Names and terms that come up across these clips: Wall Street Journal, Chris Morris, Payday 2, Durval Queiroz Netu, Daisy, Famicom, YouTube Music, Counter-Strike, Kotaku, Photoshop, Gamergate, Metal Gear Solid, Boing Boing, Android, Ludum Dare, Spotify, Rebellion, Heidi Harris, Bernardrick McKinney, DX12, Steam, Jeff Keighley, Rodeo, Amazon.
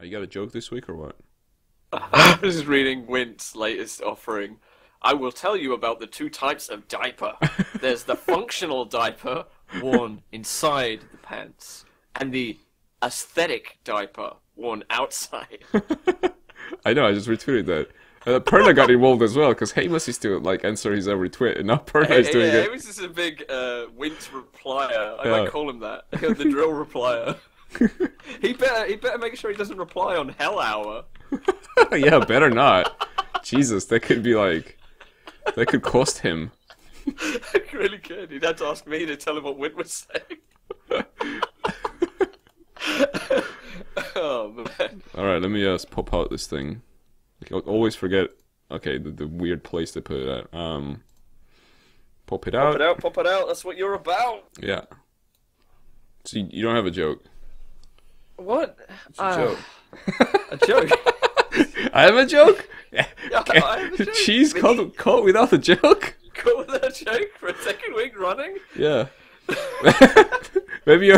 You got a joke this week or what? I was reading Wint's latest offering. I will tell you about the two types of diaper. There's the functional diaper worn inside the pants, and the aesthetic diaper worn outside. I know, I just retweeted that. Perla got involved as well, because Hamas is still like answering his every tweet, and now Perla is doing it. Hamas is a big Wint replier. I might call him that. The drill replier. He better make sure he doesn't reply on Hell Hour. Yeah, better not. Jesus, that could be like, that could cost him. That really could. He'd have to ask me to tell him what Wint was saying. Oh man. Alright, let me just pop out this thing. I always forget, okay, the weird place to put it at. Pop it out. Pop it out, pop it out, that's what you're about. Yeah. So you don't have a joke. What? It's a joke. A joke? I have a joke? Yeah, I have a joke. Cheese caught without a joke? Caught without a joke for a second week running? Yeah. Maybe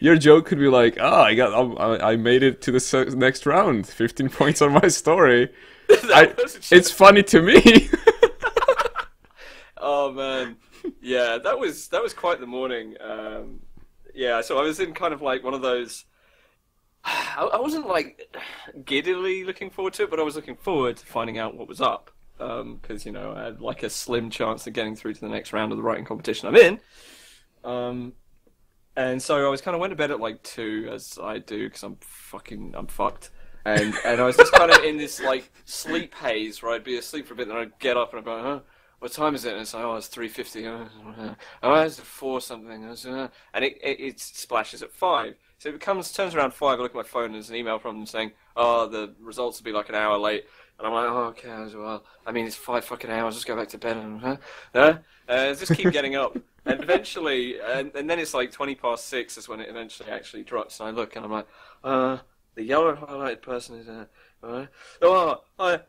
your joke could be like, oh, I made it to the next round. 15 points on my story. It's funny to me. Oh man, yeah, that was quite the morning. Yeah, so I was in kind of like one of those. I wasn't like giddily looking forward to it, but I was looking forward to finding out what was up, because you know, I had like a slim chance of getting through to the next round of the writing competition I'm in. And so I was kind of went to bed at like 2, as I do, because I'm fucked. And I was just kind of in this like sleep haze where I'd be asleep for a bit, and then I'd get up and I'd go, huh? What time is it? And it's like, oh, it's 3:50. Oh, it's 4 something. And it splashes at 5. So it turns around 5. I look at my phone and there's an email from them saying, oh, the results will be like an hour late. And I'm like, oh, okay, as well. I mean, it's 5 fucking hours. Just go back to bed and just keep getting up. And eventually, and then it's like 6:20 is when it eventually actually drops. And I look and I'm like, the yellow highlighted person is oh,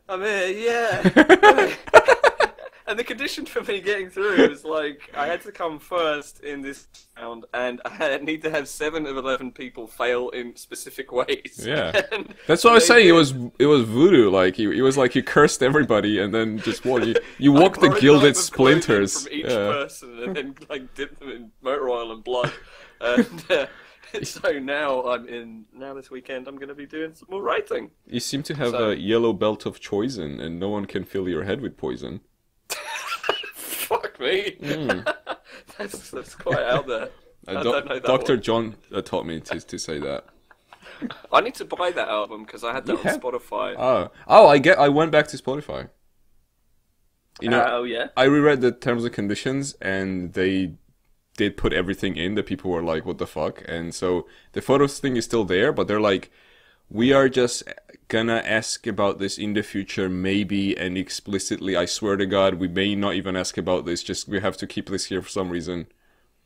I'm here, yeah. And the condition for me getting through was like, I had to come first in this round, and I need to have 7 of 11 people fail in specific ways. Yeah, that's what I was saying. Did. It was voodoo. Like it was like you cursed everybody, and then just what you walked the gilded splinters from each person, and then like dipped them in motor oil and blood. And so now now this weekend I'm going to be doing some more writing. You seem to have a yellow belt of poison, and no one can fill your head with poison. Fuck me. That's quite out there. I don't know that Dr. One. John taught me to say that. I need to buy that album because I had that on Spotify. Oh, I went back to Spotify. You know, oh yeah. I reread the terms and conditions, and they did put everything in that people were like, "What the fuck?" And so the photos thing is still there, but they're like, we are just gonna ask about this in the future, maybe, and explicitly, I swear to God, we may not even ask about this, just we have to keep this here for some reason.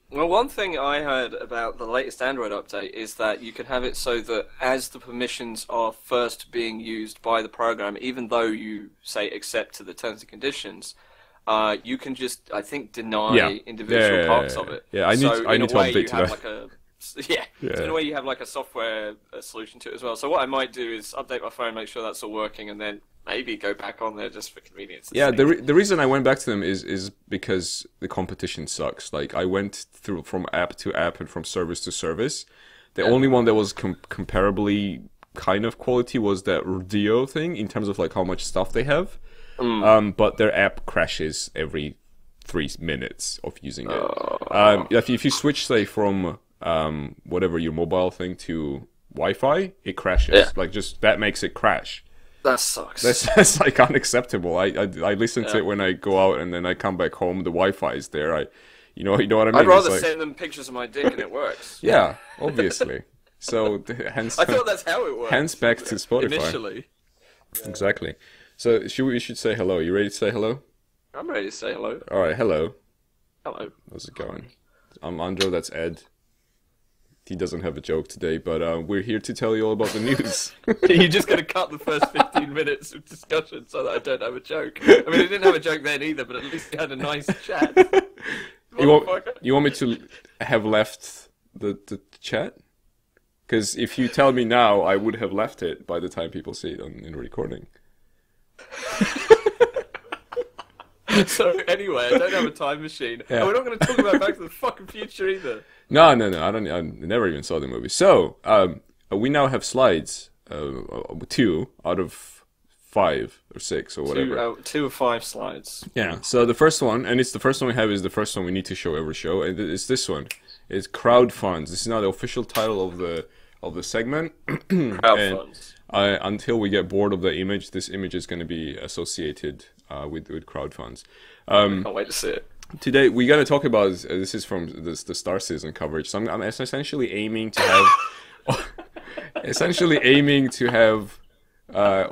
Well, one thing I heard about the latest Android update is that you can have it so that as the permissions are first being used by the program, even though you say accept to the terms and conditions, you can just, I think, deny individual parts of it. Yeah, I need to update to that. So in a way you have like a software solution to it as well. So what I might do is update my phone, make sure that's all working, and then maybe go back on there just for convenience. Yeah, the reason I went back to them is because the competition sucks. Like I went through from app to app and from service to service. The only one that was comparably kind of quality was that Rodeo thing in terms of like how much stuff they have. But their app crashes every 3 minutes of using it. If you switch, say, from whatever your mobile thing to Wi-Fi, it crashes. Like just that makes it crash. That sucks. That's like unacceptable. I listen to it when I go out, and then I come back home. The Wi-Fi is there. You know what I mean. I'd rather like send them pictures of my dick and it works. Yeah, obviously. So hence I thought that's how it works. Hence back to Spotify initially. Yeah. Exactly. So we should say hello. You ready to say hello? I'm ready to say hello. All right, hello. Hello. How's it going? I'm Andrew. That's Ed. He doesn't have a joke today, but we're here to tell you all about the news. You're just going to cut the first 15 minutes of discussion so that I don't have a joke. I mean, I didn't have a joke then either, but at least we had a nice chat. You want me to have left the chat? Because if you tell me now, I would have left it by the time people see it in recording. So anyway, I don't have a time machine. Yeah. And we're not going to talk about Back to the fucking Future either. No, no, no. I never even saw the movie. So we now have slides. 2 out of 5 or 6 or whatever. 2 of 5 slides. Yeah. So the first one, and it's the first one we have, is the first one we need to show every show, and it's this one. It's crowdfunds. This is now the official title of the segment. Crowdfunds. Until we get bored of the image, this image is going to be associated with crowdfunds. I can't wait to see it. Today we're going to talk about this is from the Star Citizen coverage. So I'm essentially aiming to have,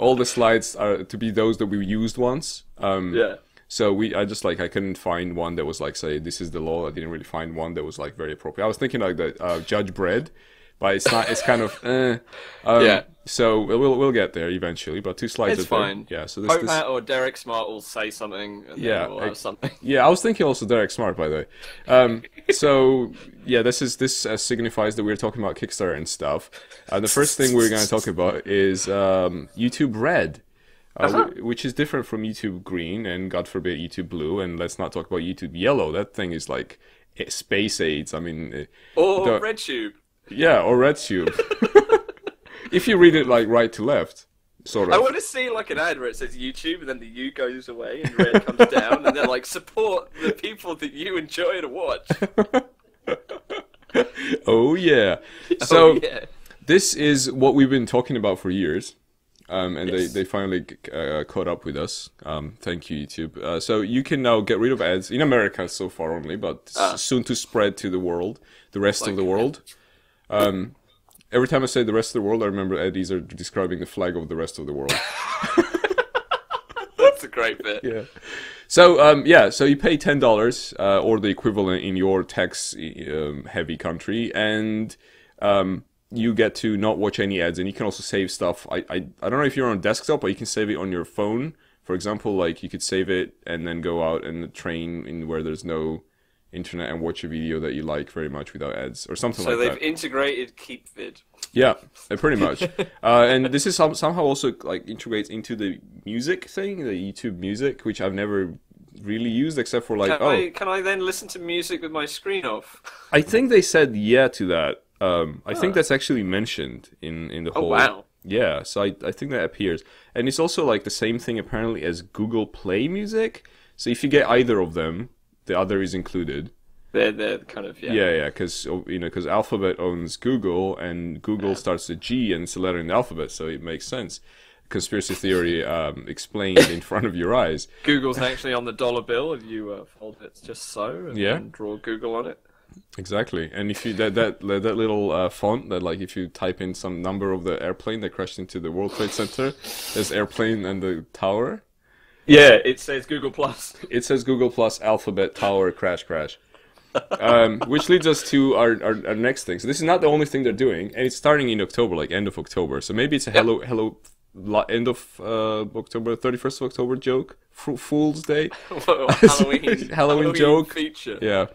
all the slides are to be those that we used once. Yeah. So I just I couldn't find one that was say this is the law. I didn't really find one that was very appropriate. I was thinking the Judge Dredd, but it's not. It's kind of yeah. So we'll get there eventually. But 2 slides. It's fine. Yeah. So this or Derek Smart will say something. And yeah. We'll have something. Yeah. I was thinking also Derek Smart, by the way. So yeah, this signifies that we're talking about Kickstarter and stuff. The first thing we're going to talk about is YouTube Red. Which is different from YouTube Green and, God forbid, YouTube Blue, and let's not talk about YouTube Yellow. That thing is like space aids. I mean, or RedTube. Yeah, or RedTube. If you read it right to left, sort of. I want to see an ad where it says YouTube, and then the U goes away and Red comes down, and they're support the people that you enjoy to watch. Oh yeah. So this is what we've been talking about for years. And yes. they finally caught up with us. Thank you, YouTube. So you can now get rid of ads in America so far only, but soon to spread to the world, the rest of the world. Every time I say the rest of the world, I remember Eddies are describing the flag of the rest of the world. That's a great bit. Yeah. So yeah, so you pay $10 or the equivalent in your tax-heavy country, and you get to not watch any ads, and you can also save stuff. I don't know if you're on desktop, but you can save it on your phone. For example, you could save it and then go out and train in where there's no internet and watch a video that you like very much without ads or something like that. So they've integrated KeepVid. Yeah, pretty much. And this is somehow also integrates into the music thing, the YouTube music, which I've never really used except for Can I then listen to music with my screen off? I think they said yeah to that. I think that's actually mentioned in the whole. Oh wow! Yeah, so I think that appears, and it's also the same thing apparently as Google Play Music. So if you get either of them, the other is included. They're kind of yeah. Because because Alphabet owns Google, and Google starts with G and it's a letter in the alphabet, so it makes sense. Conspiracy theory explained in front of your eyes. Google's actually on the dollar bill if you fold it just so and then draw Google on it. Exactly, and if you that little font that if you type in some number of the airplane that crashed into the World Trade Center, there's airplane and the tower. Yeah, it says Google Plus. It says Google Plus Alphabet Tower crash. Which leads us to our next thing. So this is not the only thing they're doing, and it's starting in October, end of October. So maybe it's a hello end of October, 31st of October joke, Fool's Day, Halloween joke feature. Yeah.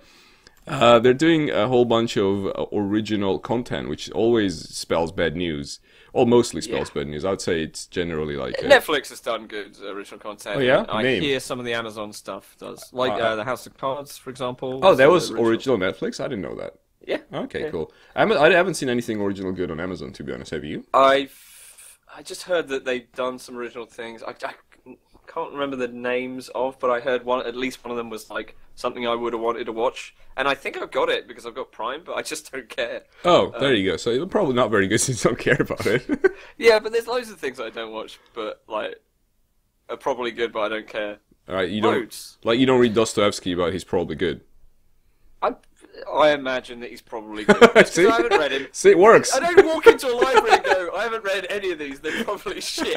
They're doing a whole bunch of original content, which always spells bad news, or mostly spells bad news. I'd say it's generally Netflix has done good original content. Oh yeah, I hear some of the Amazon stuff does, the House of Cards, for example. Oh, that was original Netflix. I didn't know that. Yeah. Okay, cool. I haven't seen anything original good on Amazon, to be honest. Have you? I just heard that they've done some original things. I can't remember the names of, but I heard at least one of them was something I would have wanted to watch, and I think I've got it because I've got Prime, but I just don't care. Oh, there you go. So you're probably not very good since you don't care about it. Yeah, but there's loads of things I don't watch, but are probably good, but I don't care. All right, you loads. Don't you don't read Dostoevsky, but he's probably good. I imagine that he's probably good. See? I haven't read him. See, it works. I don't walk into a library and go, I haven't read any of these. They're probably shit.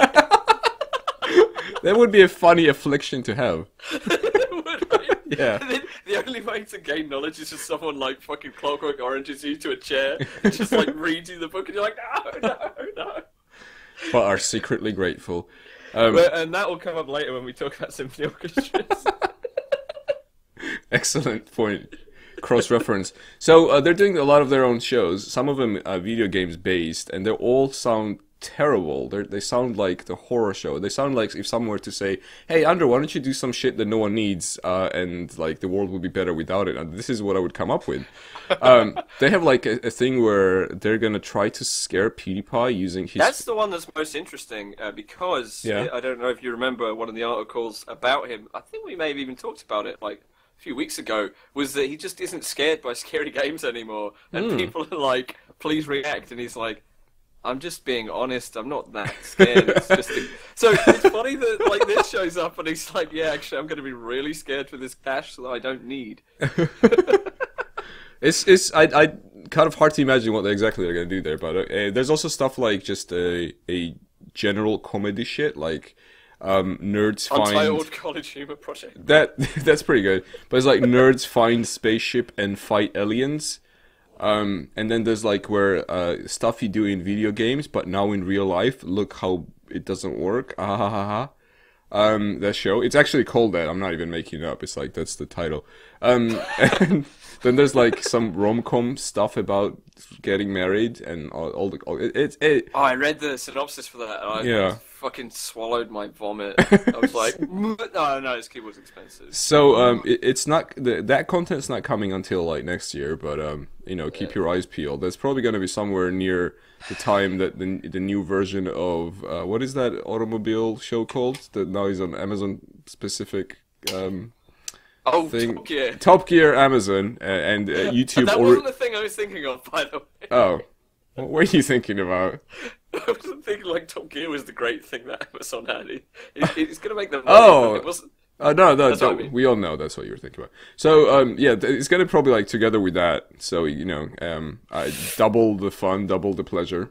That would be a funny affliction to have. Would I? Yeah. The only way to gain knowledge is just someone fucking Clockwork Oranges you to a chair, and just reads you the book, and you're like, no. But are secretly grateful. And that will come up later when we talk about symphony orchestras. Excellent point. cross-reference. So they're doing a lot of their own shows. Some of them are video games based, and they all sound terrible. They sound like the horror show. They sound like if someone were to say, hey, Andrew, why don't you do some shit that no one needs, and like the world would be better without it. And this is what I would come up with. They have like a thing where they're going to try to scare PewDiePie using his... That's the one that's most interesting, because I don't know if you remember one of the articles about him. I think we may have even talked about it like a few weeks ago, was that he just isn't scared by scary games anymore. And people are like, please react. And he's like, I'm just being honest. I'm not that scared. It's just a... So it's funny that like this shows up and he's like, yeah, actually, I'm going to be really scared for this cash that I don't need. I kind of hard to imagine what exactly they're going to do there, but there's also stuff like just a general comedy shit, like nerds find... Untitled College Humor Project. That's pretty good. But it's like nerds find spaceship and fight aliens. And then there's like where stuff you do in video games, but now in real life, look how it doesn't work. Ah, ha, ha, ha. That show, it's actually called that. I'm not even making it up. It's like, that's the title. And then there's like some rom-com stuff about getting married and all the... Oh, I read the synopsis for that. And I fucking swallowed my vomit. I was like, no, this keyboard's expensive. So it's not... That content's not coming until like next year, but... You know, keep your eyes peeled. That's probably going to be somewhere near the time that the new version of what is that automobile show called that now is on Amazon specific thing? Top Gear. Top Gear Amazon and YouTube. And that wasn't the thing I was thinking of, by the way. Oh, what were you thinking about? I wasn't thinking like Top Gear was the great thing that Amazon had. It's going to make them. Oh, it wasn't. I mean. We all know that's what you were thinking about. So, it's going to probably, like, together with that, so, you know, double the fun, double the pleasure.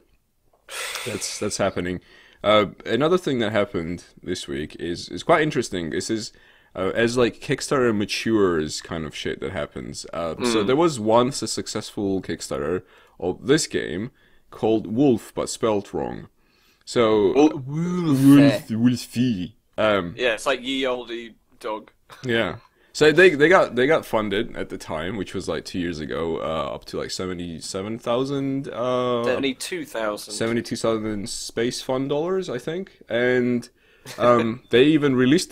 That's happening. Another thing that happened this week is quite interesting. This is, as, like, Kickstarter matures kind of shit that happens. So there was once a successful Kickstarter of this game called Wolf, but spelled wrong. So... Wolfie. It's like ye olde dog. Yeah. So they got funded at the time, which was like 2 years ago, up to like 77,000 72,000 space fund dollars, I think. And they finished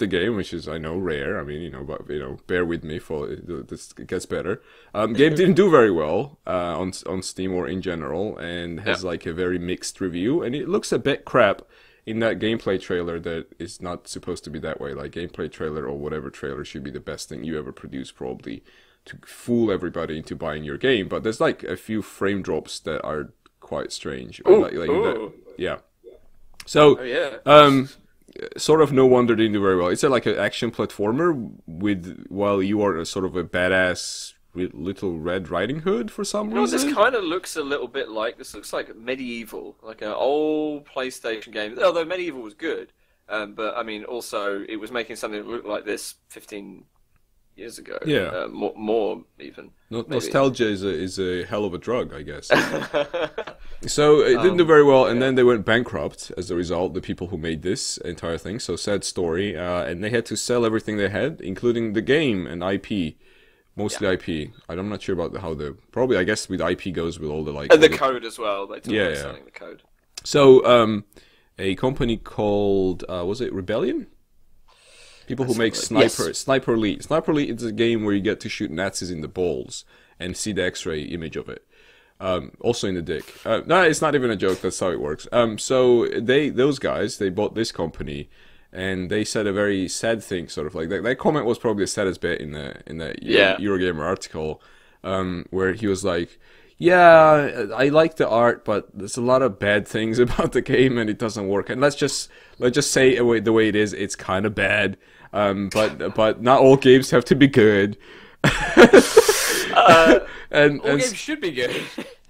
the game, which is, I know, rare. I mean, you know, but you know, bear with me for this gets better. Game didn't do very well on Steam or in general, and has like a very mixed review, and it looks a bit crap in that gameplay trailer that is not supposed to be that way. Like, gameplay trailer or whatever trailer should be the best thing you ever produce, probably, to fool everybody into buying your game. But there's, like, a few frame drops that are quite strange. Ooh, So, sort of no wonder they didn't do very well. It's like an action platformer while you are a sort of a badass... with Little Red Riding Hood for some reason. This kind of looks a little bit like... This looks like Medieval, like an old PlayStation game. Although Medieval was good, but I mean, also it was making something look like this 15 years ago. Yeah, more even. Nostalgia is a hell of a drug, I guess. So it didn't do very well, and then they went bankrupt as a result. The people who made this entire thing, so sad story, and they had to sell everything they had, including the game and IP. Mostly IP. I'm not sure about probably, I guess, with IP goes with all the like... And the code as well. They talk about selling the code. So, a company called, was it Rebellion? People who make Sniper Elite. Sniper Elite is a game where you get to shoot Nazis in the balls and see the x-ray image of it. Also in the dick. No, it's not even a joke. That's how it works. So, those guys bought this company... And they said a very sad thing, sort of like that. That comment was probably the saddest bit in the Eurogamer article, where he was like, "Yeah, I like the art, but there's a lot of bad things about the game, and it doesn't work. And let's just say it the way it is. It's kind of bad. But not all games have to be good. All games should be good."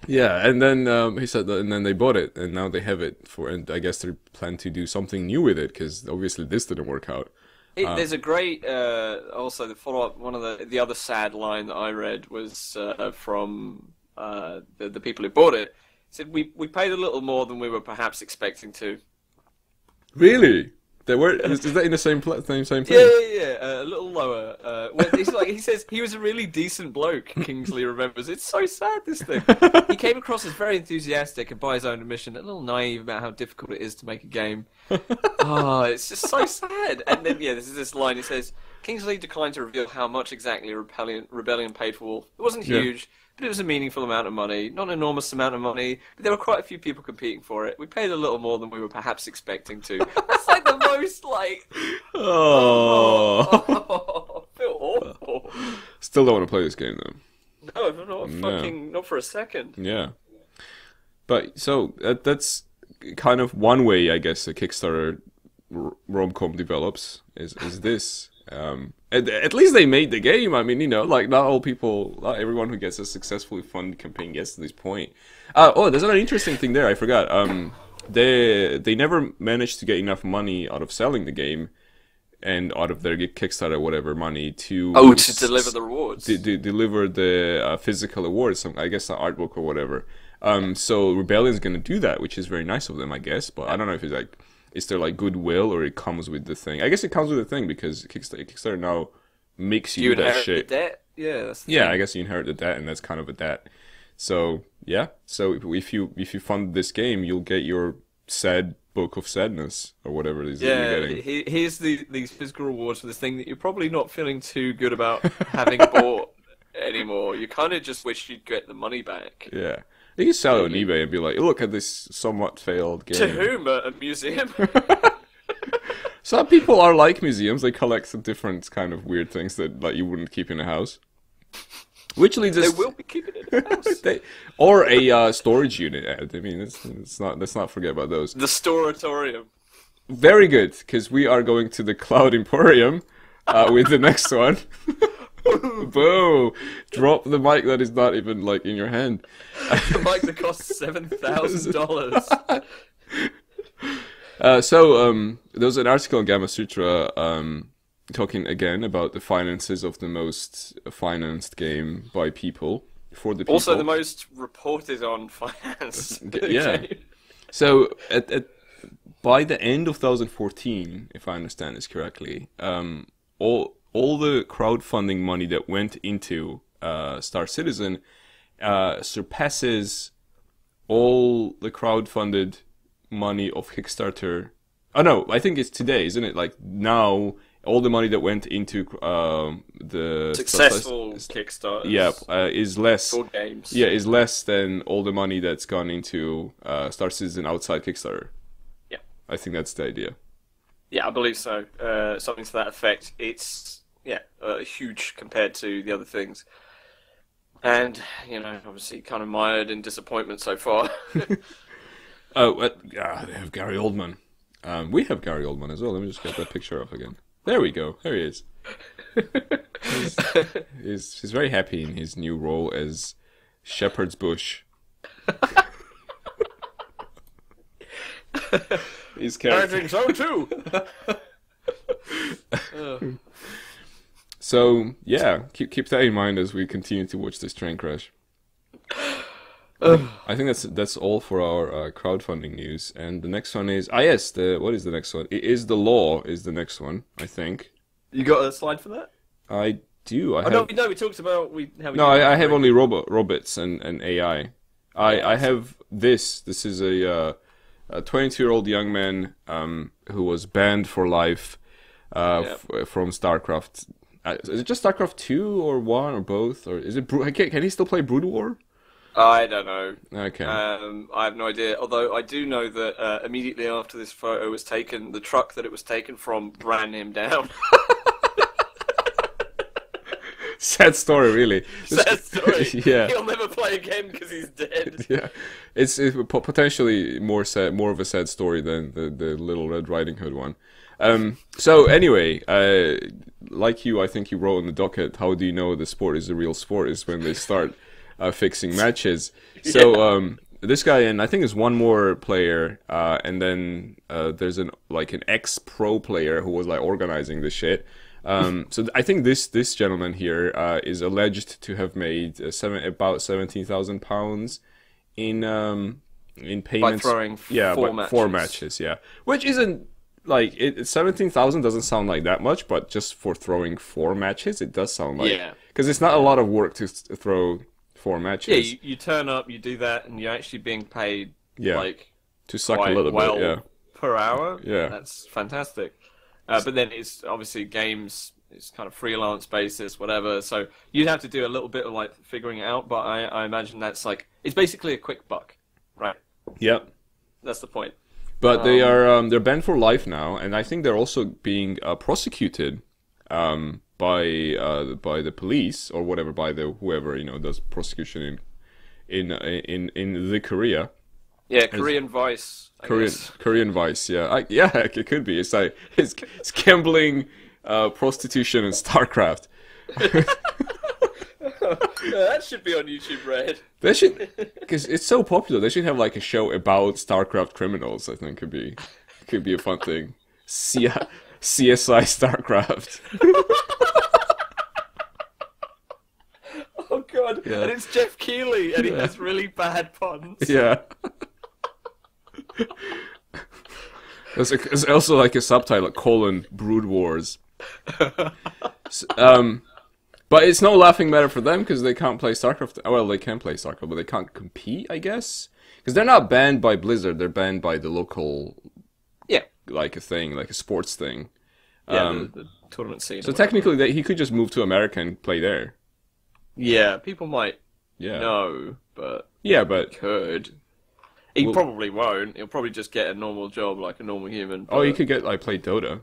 Yeah, and then he said that, and then they bought it, and now they have it for, and I guess they plan to do something new with it, because obviously this didn't work out. There's a great, also the follow-up, one of the other sad line that I read was from the people who bought it. It said, we paid a little more than we were perhaps expecting to. Really? Is that in the same thing? Yeah, a little lower. It's like he says he was a really decent bloke, Kingsley remembers. It's so sad, this thing. He came across as very enthusiastic and, by his own admission, a little naive about how difficult it is to make a game. Oh, it's just so sad. And then, yeah, this is this line. He says, Kingsley declined to reveal how much exactly Rebellion paid for. It wasn't huge. Yeah. But it was a meaningful amount of money, not an enormous amount of money, but there were quite a few people competing for it. We paid a little more than we were perhaps expecting to. That's like the most, like... Oh, I feel awful. Still don't want to play this game, though. No, not for a second. Yeah. But, so, that's kind of one way, I guess, a Kickstarter rom-com develops, is this... At least they made the game. I mean, you know, like, not everyone who gets a successfully funded campaign gets to this point. Oh, there's another interesting thing there, I forgot. They never managed to get enough money out of selling the game and out of their Kickstarter, whatever, money to... Oh, to deliver the rewards. To deliver the physical awards, some, I guess the art book or whatever. So Rebellion's going to do that, which is very nice of them, I guess, but I don't know if it's like... Is there like goodwill, or it comes with the thing? I guess it comes with the thing because Kickstarter now makes you that shit. The debt? Yeah, that's the thing. I guess you inherit the debt, and that's kind of a debt. So yeah, so if you fund this game, you'll get your sad book of sadness or whatever it is that you're getting. Here's these physical rewards for this thing that you're probably not feeling too good about having bought anymore. You kind of just wish you'd get the money back. Yeah. You can sell it on eBay and be like, look at this somewhat failed game. To whom? A museum? Some people are like museums. They collect some different kind of weird things that like you wouldn't keep in a house. Which leads us... They will be keeping it in a house. Or a storage unit. I mean, let's not forget about those. The Storatorium. Very good, because we are going to the Cloud Emporium with the next one. Boo! Drop the mic that is not even like in your hand. The mic that costs $7,000. There was an article in Gamma Sutra talking again about the finances of the most financed game by people for the people. Also, the most reported on finance. Yeah. So by the end of 2014, if I understand this correctly, all the crowdfunding money that went into Star Citizen surpasses all the crowdfunded money of Kickstarter. Oh no, I think it's today, isn't it? Like now, all the money that went into the successful Kickstarters, is less. Games. Yeah, is less than all the money that's gone into Star Citizen outside Kickstarter. Yeah, I think that's the idea. Yeah, I believe so. Something to that effect. It's huge compared to the other things, and you know, obviously, kind of mired in disappointment so far. They have Gary Oldman. We have Gary Oldman as well. Let me just get that picture off again. There we go. There he is. he's very happy in his new role as Shepherd's Bush. His character. I think so too. So yeah, keep that in mind as we continue to watch this train crash. I think that's all for our crowdfunding news. And the next one is what is the next one? It is the law. Is the next one? I think. You got a slide for that? I do. No, we talked about I have only robots and AI. I have this. This is a 22-year-old young man who was banned for life from StarCraft. Is it just StarCraft 2 or 1 or both? Or is it? Can he still play Brood War? I don't know. Okay. I have no idea. Although I do know that immediately after this photo was taken, the truck that it was taken from ran him down. Sad story, really. Sad story. Yeah. He'll never play again because he's dead. Yeah, it's potentially more of a sad story than the Little Red Riding Hood one. So anyway, like you, I think you wrote on the docket. How do you know the sport is a real sport? Is when they start fixing matches. So this guy and I think it's one more player, and then there's an ex-pro player who was like organizing the shit. So I think this gentleman here is alleged to have made about £17,000 in payments by throwing four matches, which isn't like, 17,000 doesn't sound like that much, but just for throwing 4 matches, it does sound like... Yeah. Because it's not a lot of work to throw 4 matches. Yeah, you turn up, you do that, and you're actually being paid, like... To suck a little bit, yeah. Per hour? Yeah. That's fantastic. But then it's obviously games, it's kind of freelance basis, whatever, so you'd have to do a little bit of, like, figuring it out, but I imagine that's, like... It's basically a quick buck, right? Yep. That's the point. But they are they're banned for life now, and I think they're also being prosecuted by the police or whatever, by the whoever, you know, does prosecution in the Korea. Yeah, Korean Vice. Korean Vice. Yeah, yeah, it could be. It's like it's gambling, prostitution, and StarCraft. That should be on YouTube Red. They should, because it's so popular. They should have like a show about StarCraft criminals. I think could be a fun thing. CSI StarCraft. Oh God! Yeah. And it's Jeff Keighley, and he has really bad puns. Yeah. There's also like a subtitle: : Brood Wars. But it's no laughing matter for them because they can't play StarCraft. Well, they can play StarCraft, but they can't compete, I guess. Because they're not banned by Blizzard; they're banned by the local, like a thing, like a sports thing. Yeah, the tournament scene. So technically, he could just move to America and play there. Yeah, people might know, but he could. He probably won't. He'll probably just get a normal job, like a normal human. But... Oh, he could get play Dota.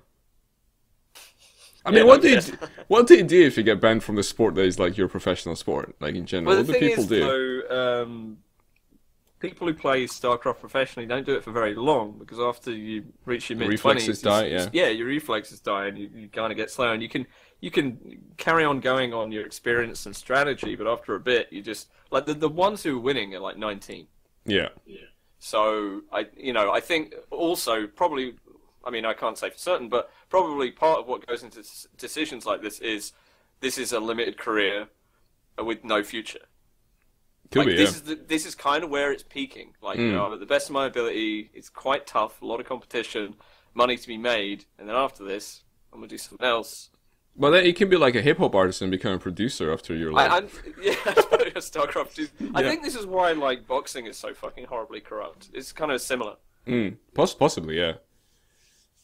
I mean, what do you do if you get banned from the sport that is like your professional sport, like in general? Well, what do people do? Though, people who play StarCraft professionally don't do it for very long because after you reach your mid-20s, your reflexes die, and you kind of get slow. And you can carry on going on your experience and strategy, but after a bit, you just like the ones who are winning are like 19. Yeah. Yeah. So I think also probably. I mean, I can't say for certain, but probably part of what goes into decisions like this is a limited career with no future. This is kind of where it's peaking. Like, you know, I'm at the best of my ability. It's quite tough, a lot of competition, money to be made, and then after this, I'm going to do something else. Well, then you can be like a hip-hop artist and become a producer after your life. StarCraft. I think this is why, like, boxing is so fucking horribly corrupt. It's kind of similar. Possibly, yeah.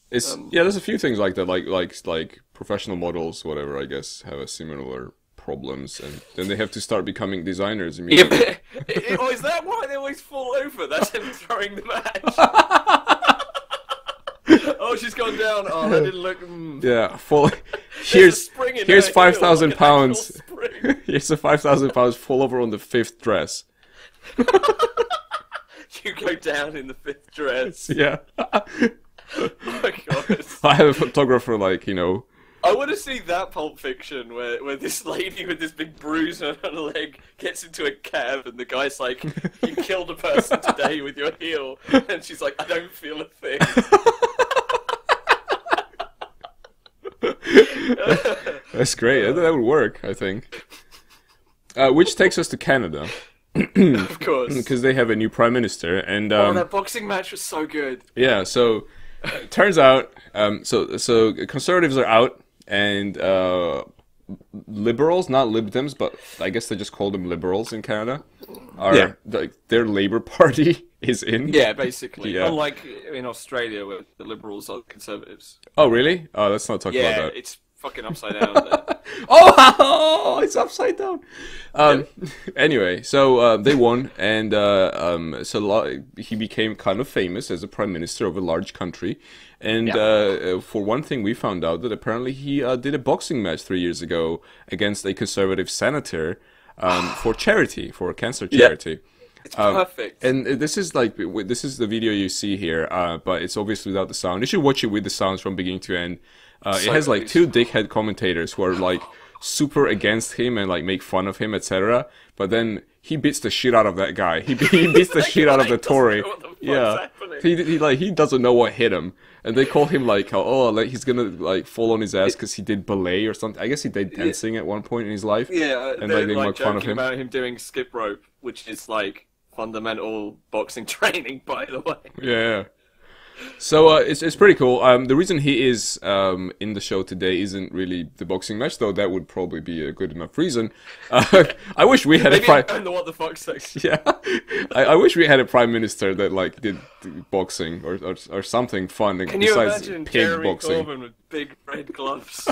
It's there's a few things like that, like professional models, whatever. I guess have a similar problems, and then they have to start becoming designers immediately. Yeah, oh, is that why they always fall over? That's him throwing the match. Oh, she's gone down. Oh, that didn't look. Yeah, fall. Here's £5,000. Here's a £5,000. Fall over on the 5th dress. You go down in the 5th dress. Yeah. Oh my God. I have a photographer, like, you know. I want to see that Pulp Fiction where this lady with this big bruise on her leg gets into a cab and the guy's like, "You killed a person today with your heel," and she's like, "I don't feel a thing." That's great. That would work, I think. Which takes us to Canada. Of course. Because they have a new prime minister. And that boxing match was so good. Yeah, so... Turns out, so conservatives are out, and liberals, not Lib Dems, but I guess they just call them liberals in Canada, their Labour Party is in. Yeah, basically. Yeah. Unlike in Australia, where the liberals are conservatives. Oh, really? Oh, let's not talk about that. Yeah, it's fucking upside down there. Oh, it's upside down. Anyway, so they won, and so he became kind of famous as a prime minister of a large country. And for one thing, we found out that apparently he did a boxing match 3 years ago against a conservative senator for charity, for a cancer charity. Yeah. It's perfect. And this is the video you see here, but it's obviously without the sound. You should watch it with the sounds from beginning to end. It has like 2 dickhead commentators who are like super against him and like make fun of him, etc. But then he beats the shit out of that guy. He beats the shit out of the Tory. Yeah, he doesn't know what hit him, and they call him like he's gonna like fall on his ass because he did ballet or something. I guess he did dancing at one point in his life. Yeah, and they make fun of him about him doing skip rope, which is like fundamental boxing training, by the way. Yeah. So it's pretty cool. The reason he is in the show today isn't really the boxing match, though that would probably be a good enough reason. I wish we had the what the fuck section. Yeah, I wish we had a prime minister that like did boxing or something fun. Can you imagine Gary Oldman with big red gloves?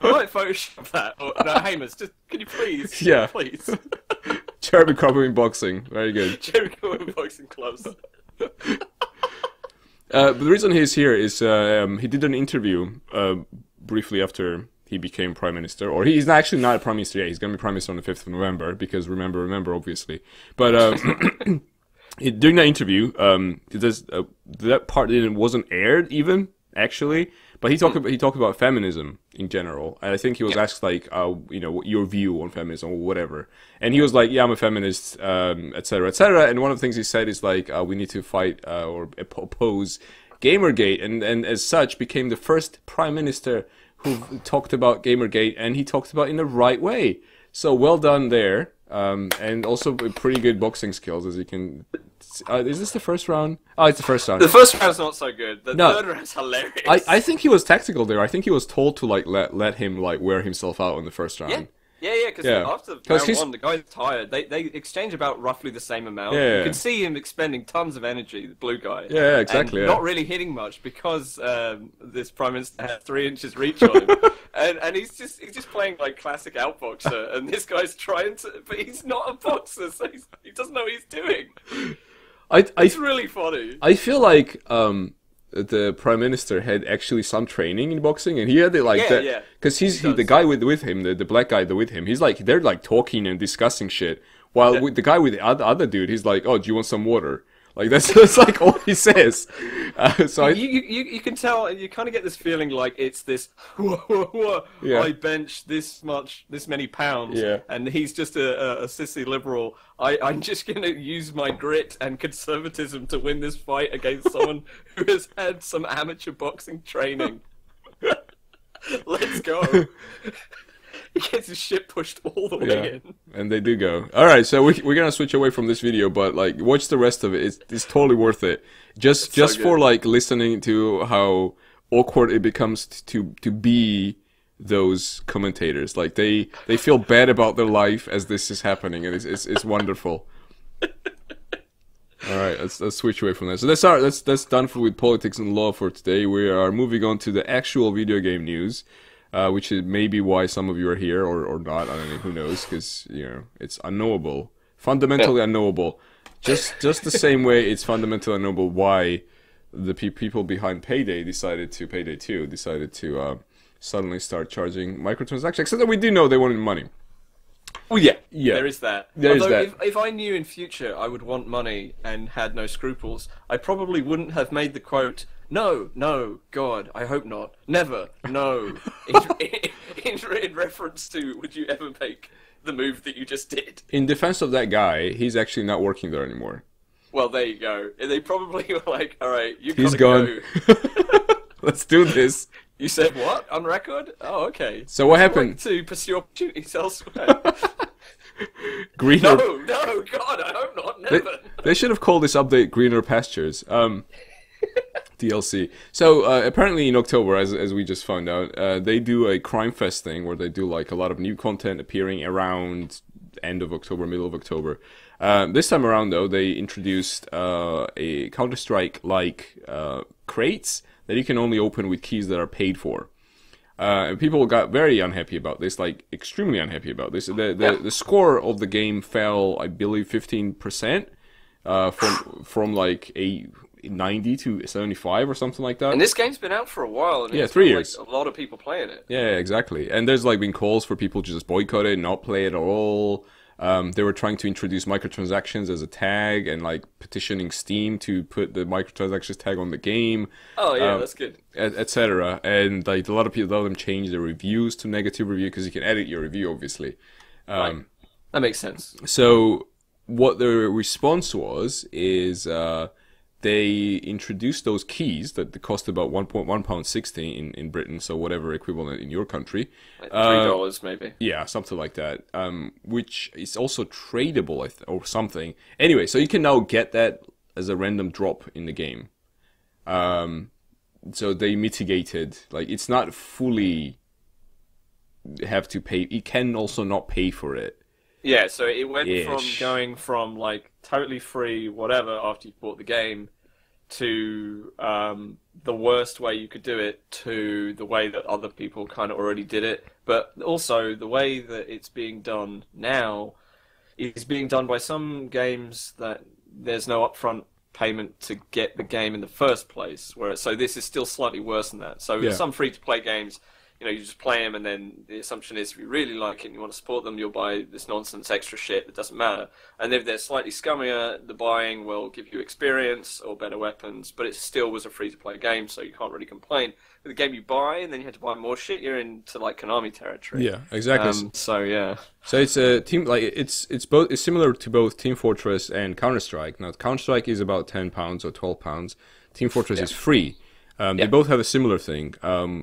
I might Photoshop that. Or, no, Hamas, just can you please? Yeah, please. Jeremy Corbyn in boxing, very good. Jeremy Corbyn in boxing gloves. But the reason he's here is he did an interview briefly after he became Prime Minister. Or he's actually not a Prime Minister yet. He's going to be Prime Minister on the 5th of November, because remember, obviously. But during that interview, that part wasn't aired even, actually. But he talked about feminism in general, and I think he was asked like, you know, your view on feminism or whatever, and he was like, yeah, I'm a feminist, etc., etc. And one of the things he said is like, we need to fight or oppose Gamergate, and as such became the first prime minister who talked about Gamergate, and he talked about it in the right way. So well done there, and also pretty good boxing skills, as you can. Is this the first round? Oh, it's the first round. The first round's not so good. The third round's hilarious. I think he was tactical there. I think he was told to like let him like wear himself out in the first round. Yeah. Because after round one, the guy's tired. They exchange about roughly the same amount. Yeah. You can see him expending tons of energy, the blue guy. Yeah, exactly. And not really hitting much because this prime minister had 3 inches reach on him. And he's just playing like classic outboxer, and this guy's trying to, but he's not a boxer, so he doesn't know what he's doing. It's really funny. I feel like the prime minister had actually some training in boxing, and he had it like that because the guy with him, the black guy with him, he's like they're like talking and discussing shit, while with the guy with the other dude, he's like, oh, do you want some water? Like that's like all he says. So you can tell, and you kind of get this feeling like it's this. I bench this many pounds, and he's just a sissy liberal. I'm just gonna use my grit and conservatism to win this fight against someone who has had some amateur boxing training. Let's go. He gets his shit pushed all the way in. And they do go. Alright, so we're gonna switch away from this video, but like, watch the rest of it. It's totally worth it. Just for like, listening to how awkward it becomes to be those commentators. Like, they feel bad about their life as this is happening, and it's wonderful. Alright, let's switch away from that. So that's done with politics and law for today. We are moving on to the actual video game news. Which is maybe why some of you are here or not. I don't know, who knows? Because you know it's unknowable, fundamentally unknowable. Just the same way it's fundamentally unknowable why the people behind Payday 2 decided to suddenly start charging microtransactions. Except that we do know they wanted money. Oh yeah. There is that. Although if I knew in future I would want money and had no scruples, I probably wouldn't have made the quote. No, God, I hope not. Never, no. in reference to, would you ever make the move that you just did? In defense of that guy, he's actually not working there anymore. Well, there you go. They probably were like, all right, he's gone. Go. Let's do this. You said what? On record? Oh, okay. So what happened? To pursue opportunities elsewhere. Greener. No, God, I hope not. Never. They should have called this update Greener Pastures. DLC. So apparently in October, as we just found out, they do a Crime Fest thing where they do like a lot of new content appearing around end of October, middle of October. This time around, though, they introduced a Counter-Strike like crates that you can only open with keys that are paid for. And people got very unhappy about this, like extremely unhappy about this. The score of the game fell, I believe, 15% from like 90 to 75 or something like that. And this game's been out for a while. And 3 years. Like, a lot of people playing it. Yeah, exactly. And there's like been calls for people to just boycott it, not play it at all. They were trying to introduce microtransactions as a tag and like petitioning Steam to put the microtransactions tag on the game. Oh yeah, that's good. Etc. And like a lot of people, a lot of them changed their reviews to negative review because you can edit your review, obviously. Right. That makes sense. So what the response was is. They introduced those keys that cost about £1.16 in Britain, so whatever equivalent in your country. Like $3 maybe. Yeah, something like that, which is also tradable or something. Anyway, so you can now get that as a random drop in the game. So they mitigated, like, it's not fully have to pay. It can also not pay for it. Yeah, so it went from going from, like, totally free, whatever, after you bought the game, to the worst way you could do it, to the way that other people kind of already did it. But also, the way that it's being done now is being done by some games that there's no upfront payment to get the game in the first place. So this is still slightly worse than that. So some free-to-play games, you know, you just play them, and then the assumption is if you really like it and you want to support them, you'll buy this nonsense extra shit that doesn't matter. And if they're slightly scummier, the buying will give you experience or better weapons, but it still was a free-to-play game, so you can't really complain. But the game you buy, and then you have to buy more shit, you're into, like, Konami territory. Yeah, exactly. So it's a team, like, it's similar to both Team Fortress and Counter-Strike. Now, Counter-Strike is about £10 or £12. Team Fortress is free. They both have a similar thing.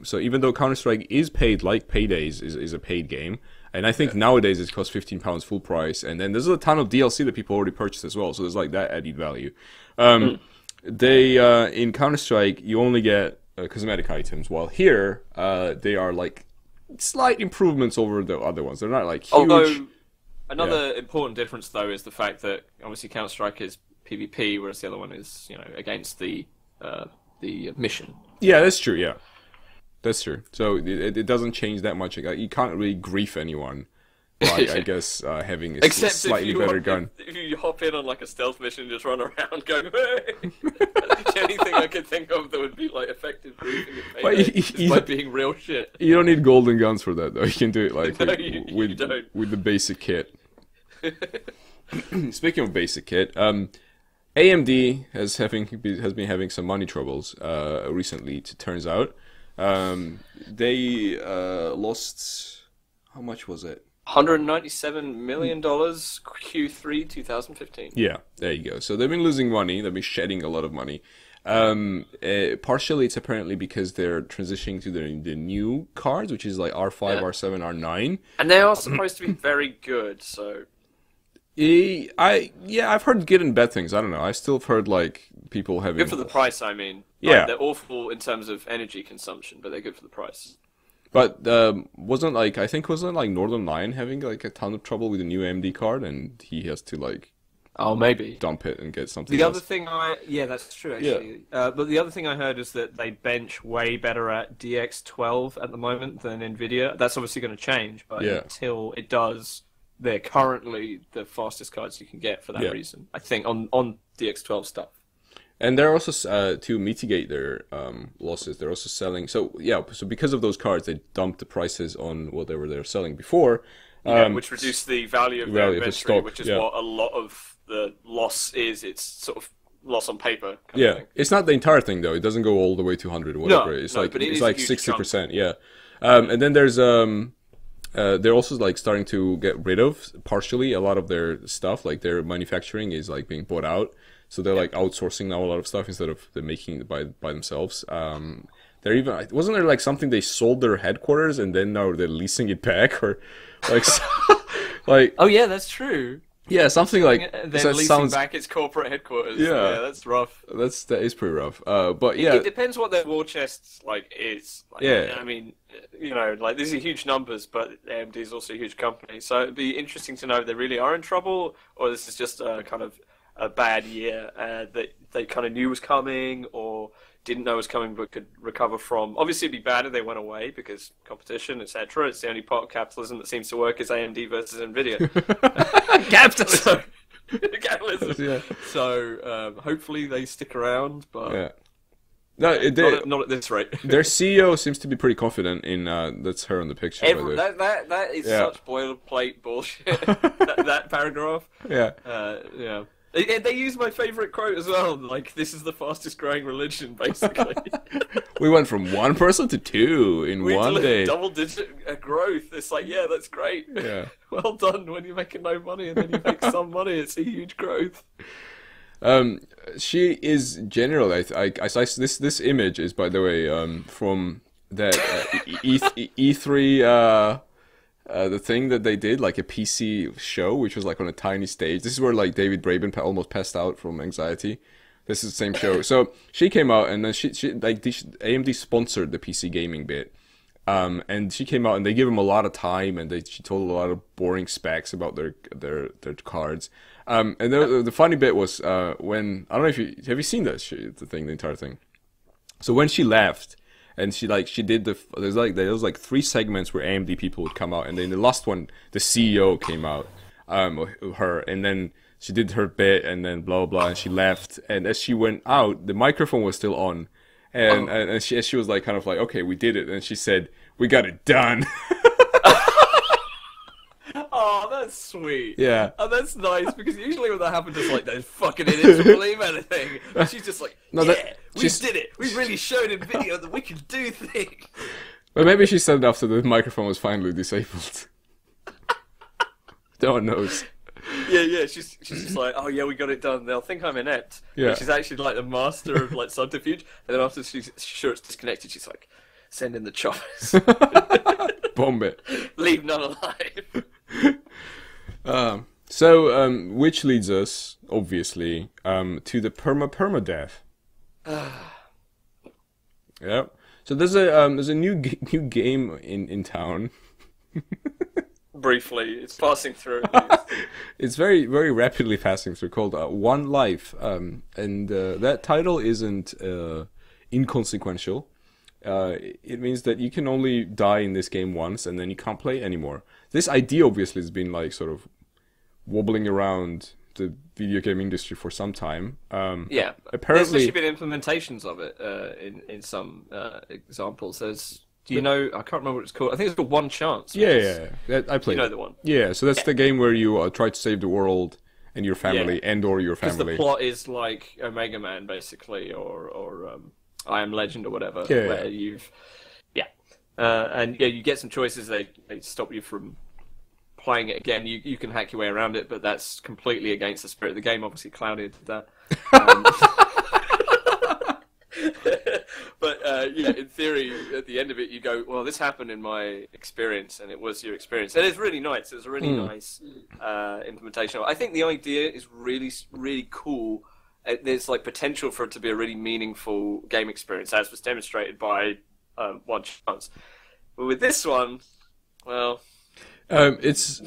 So even though Counter-Strike is paid, like Paydays is a paid game, and I think nowadays it costs £15 full price, and then there's a ton of DLC that people already purchased as well, so there's like that added value. They in Counter-Strike, you only get cosmetic items, while here they are like slight improvements over the other ones. They're not like huge. Although, another important difference, though, is the fact that obviously Counter-Strike is PvP, whereas the other one is, you know, against the mission. Yeah, that's true. Yeah, that's true. So it doesn't change that much. You can't really grief anyone by, I guess, having a slightly better gun. If you hop in on like a stealth mission and just run around going, hey! That's the only thing I could think of that would be like effective griefing by being real shit. You don't need golden guns for that, though. You can do it like with the basic kit. Speaking of basic kit, AMD has been having some money troubles recently, it turns out. They lost, how much was it? $197 million Q3 2015. Yeah, there you go. So they've been losing money. They've been shedding a lot of money. Partially, it's apparently because they're transitioning to the new cards, which is like R5, R7, R9. And they are supposed to be very good, so... I've heard good and bad things. I don't know. I still have heard like people having good for the price. I mean, yeah, they're awful in terms of energy consumption, but they're good for the price. But wasn't Northern Lion having like a ton of trouble with the new AMD card, and he has to like maybe dump it and get something. The other thing that's true actually. Yeah. But the other thing I heard is that they bench way better at DX12 at the moment than Nvidia. That's obviously going to change, but until it does. They're currently the fastest cards you can get for that reason, I think, on DX12 stuff. And they're also, to mitigate their losses, they're also selling... So because of those cards, they dumped the prices on whatever they were selling before. Which reduced the value of their inventory, which is what a lot of the loss is. It's sort of loss on paper. Kind of thing. It's not the entire thing, though. It doesn't go all the way to 100 or whatever. It's like 60%. Chunk. Yeah. And then there's... they're also like starting to get rid of partially a lot of their stuff. Like their manufacturing is like being bought out, so they're like outsourcing now a lot of stuff instead of they're making it by themselves. Wasn't there like something they sold their headquarters and then now they're leasing it back or like oh yeah, that's true. Yeah, something like then leasing back its corporate headquarters. Yeah, that's rough. That is pretty rough. But yeah, it depends what their war chest like is. Like, yeah, I mean, you know, like these are huge numbers, but AMD is also a huge company, so it'd be interesting to know if they really are in trouble or this is just a kind of a bad year that they kind of knew was coming or didn't know was coming but could recover from. Obviously, it'd be bad if they went away because competition, etc. It's the only part of capitalism that seems to work is AMD versus Nvidia. Capitalism. Capitalism. Yeah. So hopefully they stick around, but not at this rate. Their CEO seems to be pretty confident in. That's her in the picture. That is such boilerplate bullshit. that paragraph. Yeah. Yeah. They use my favorite quote as well, like, this is the fastest growing religion, basically. We went from one person to two in one day. Double-digit growth. It's like, yeah, that's great. Yeah. Well done when you're making no money and then you make some money. It's a huge growth. She is generally... this image is, by the way, from that E3... the thing that they did, like a PC show, which was like on a tiny stage. This is where like David Braben almost passed out from anxiety. This is the same show. So she came out, and then AMD sponsored the PC gaming bit. And she came out, and they give them a lot of time, and she told a lot of boring specs about their cards. And the funny bit was when, I don't know if you have you seen that the entire thing. So when she left, and she did there was like three segments where AMD people would come out, and then the last one, the CEO came out, her, and then she did her bit, and then blah blah, and she left. And as she went out, the microphone was still on. And she was like, kind of like, okay, we did it. And she said, we got it done. Oh, that's sweet. Yeah. Oh, that's nice, because usually when that happens, it's like, those fucking idiots don't believe anything. And she's just like, no, we did it. We really showed in video that we can do things. But maybe she said it after the microphone was finally disabled. No one knows. Yeah, yeah, she's just like, oh yeah, we got it done. They'll think I'm inept. Yeah. She's actually like the master of like subterfuge. And then after she's sure it's disconnected, she's like, send in the choppers. Bomb it. Leave none alive. Which leads us, obviously, to the permadeath. Yeah. So there's a new game in town. Briefly, it's passing through. It's very, very rapidly passing through. Called One Life, and that title isn't inconsequential. It means that you can only die in this game once, and then you can't play anymore. This idea obviously has been like sort of wobbling around the video game industry for some time. Yeah, apparently there's actually been implementations of it in some examples. There's. Do you know? I can't remember what it's called. I think it's called One Chance. Yeah. I played. You know the one. Yeah, so that's the game where you try to save the world and your family, and/or your family. Because the plot is like Omega Man, basically, or I Am Legend, or whatever. Yeah. Where you get some choices. They stop you from playing it again. You can hack your way around it, but that's completely against the spirit of the game. Obviously, clouded that. But in theory, at the end of it, you go, well, this happened in my experience, and it was your experience. And it's really nice. It's a really nice implementation. I think the idea is really, really cool. There's like potential for it to be a really meaningful game experience, as was demonstrated by One Chance. But with this one, well, it's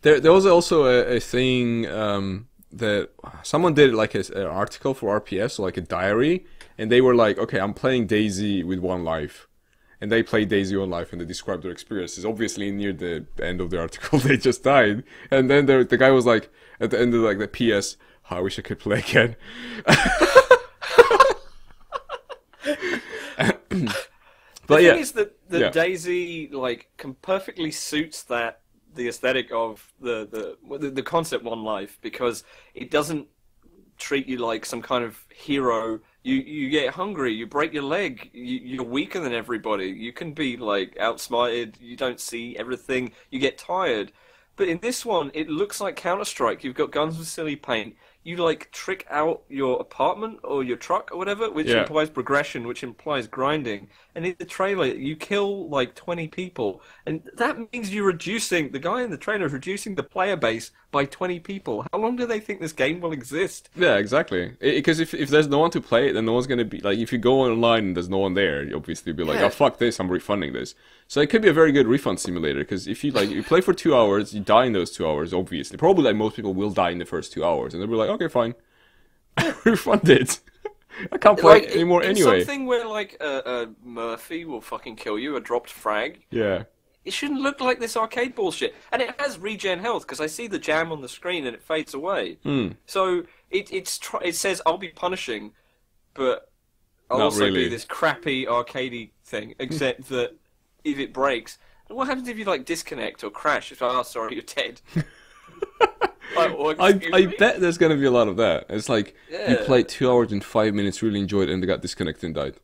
there was also a thing that someone did, like an article for RPS, so like a diary. And they were like, okay, I'm playing Daisy with One Life. And they play Daisy One Life, and they describe their experiences. Obviously, near the end of the article, they just died. And then the guy was like, at the end of like the PS, oh, I wish I could play again. But the thing is that the Daisy like can perfectly suits that the aesthetic of the concept One Life, because it doesn't treat you like some kind of hero. You get hungry, you break your leg, you're weaker than everybody, you can be like outsmarted, you don't see everything, you get tired. But in this one, it looks like Counter-Strike. You've got guns with silly paint. You like trick out your apartment or your truck or whatever, which implies progression, which implies grinding. And in the trailer, you kill like 20 people. And that means you're reducing, the guy in the trailer is reducing the player base by 20 people. How long do they think this game will exist? Yeah, exactly. Because if there's no one to play it, then no one's going to be, like, if you go online and there's no one there, you obviously be like, oh, fuck this, I'm refunding this. So it could be a very good refund simulator, because if you like, you play for 2 hours, you die in those 2 hours, obviously. Probably like most people will die in the first 2 hours, and they'll be like, okay, fine, refund it. I can't play it anymore anyway. It's something where like a Murphy will fucking kill you, a dropped frag. Yeah. It shouldn't look like this arcade bullshit. And it has regen health, because I see the jam on the screen and it fades away. So it says, I'll be punishing, but I'll do this crappy arcadey thing, except that if it breaks, what happens if you like disconnect or crash? It's like, oh, sorry, you're dead. I bet there's going to be a lot of that. It's like, you played 2 hours and 5 minutes, really enjoyed it, and they got disconnected and died.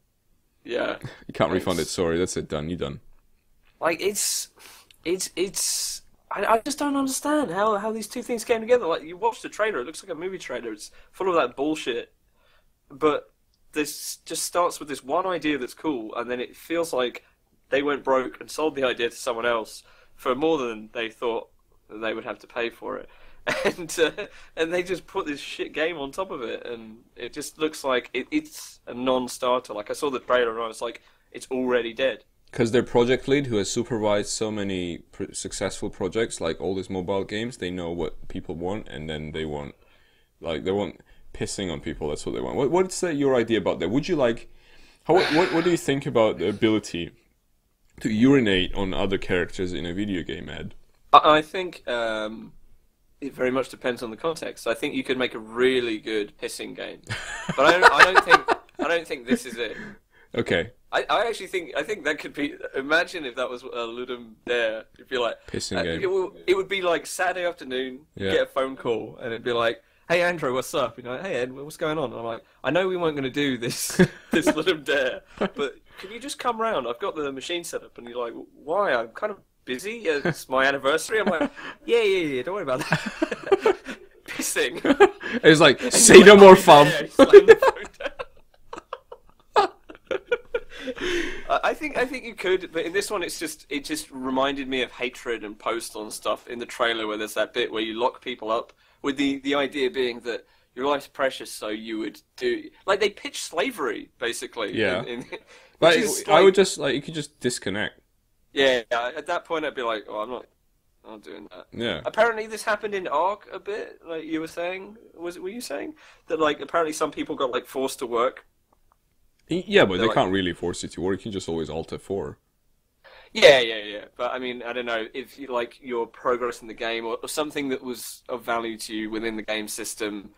Yeah. You can't refund it, sorry, that's it, done, you're done. Like, I just don't understand how these two things came together. Like, you watch the trailer, it looks like a movie trailer, it's full of that bullshit, but this just starts with this one idea that's cool, and then it feels like they went broke and sold the idea to someone else for more than they thought they would have to pay for it. And they just put this shit game on top of it, and it just looks like it's a non-starter. Like, I saw the trailer and I was like, it's already dead. Because their project lead, who has supervised so many successful projects, like all these mobile games, they know what people want, and then they want, like, they want pissing on people. That's what they want. What's your idea about that? Would you like, what do you think about the ability to urinate on other characters in a video game, Ed? I think it very much depends on the context. I think you could make a really good pissing game, but I don't think this is it. Okay. I actually think that could be. Imagine if that was a Ludum Dare. It'd be like pissing game. It would be like Saturday afternoon. Yeah. Get a phone call, and it'd be like, "Hey Andrew, what's up?" You know, "Hey Ed, what's going on?" And I'm like, "I know we weren't going to do this Ludum Dare, but can you just come round? I've got the machine set up." And you're like, "Why? I'm kind of busy. It's my anniversary." I'm like, "Yeah. Don't worry about that." Pissing. It's like, "Say no more, fam." I think you could, but in this one it just reminded me of Hatred and Post on stuff in the trailer, where there's that bit where you lock people up with the idea being that your life's precious, so you would do, like, they pitch slavery basically. Yeah. But like, I would just, like, you could just disconnect. Yeah. At that point, I'd be like, "Oh, I'm not doing that." Yeah. Apparently, this happened in ARK a bit. Like you were saying, were you saying that, like, apparently some people got, like, forced to work. Yeah, but they can't really force you to work. You can just always Alt F4. Yeah. But I mean, I don't know if you, like, your progress in the game or something that was of value to you within the game system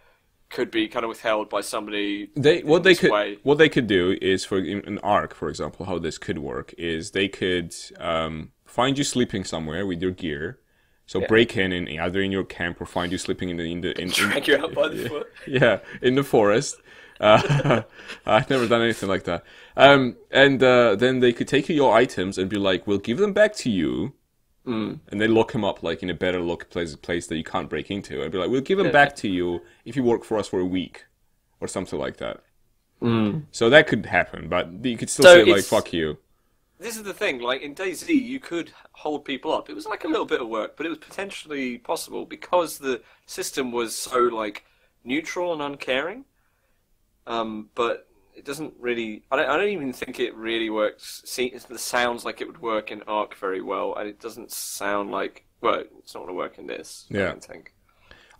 could be kind of withheld by somebody. What they could do is, for an ARK, for example, how this could work is they could find you sleeping somewhere with your gear. So break in either in your camp or find you sleeping in drag you out by the foot. Yeah, in the forest. I've never done anything like that. And then they could take your items and be like, "We'll give them back to you," and then lock them up, like, in a better place that you can't break into. I'd be like, "We'll give them back to you if you work for us for a week," or something like that. So that could happen, but you could still say, like, "Fuck you." This is the thing, like, in Daisy, you could hold people up. It was, like, a little bit of work, but it was potentially possible because the system was so, like, neutral and uncaring. But it doesn't really. I don't even think it really works. See, it sounds like it would work in ARK very well, and it doesn't sound like. Well, it's not going to work in this. Yeah.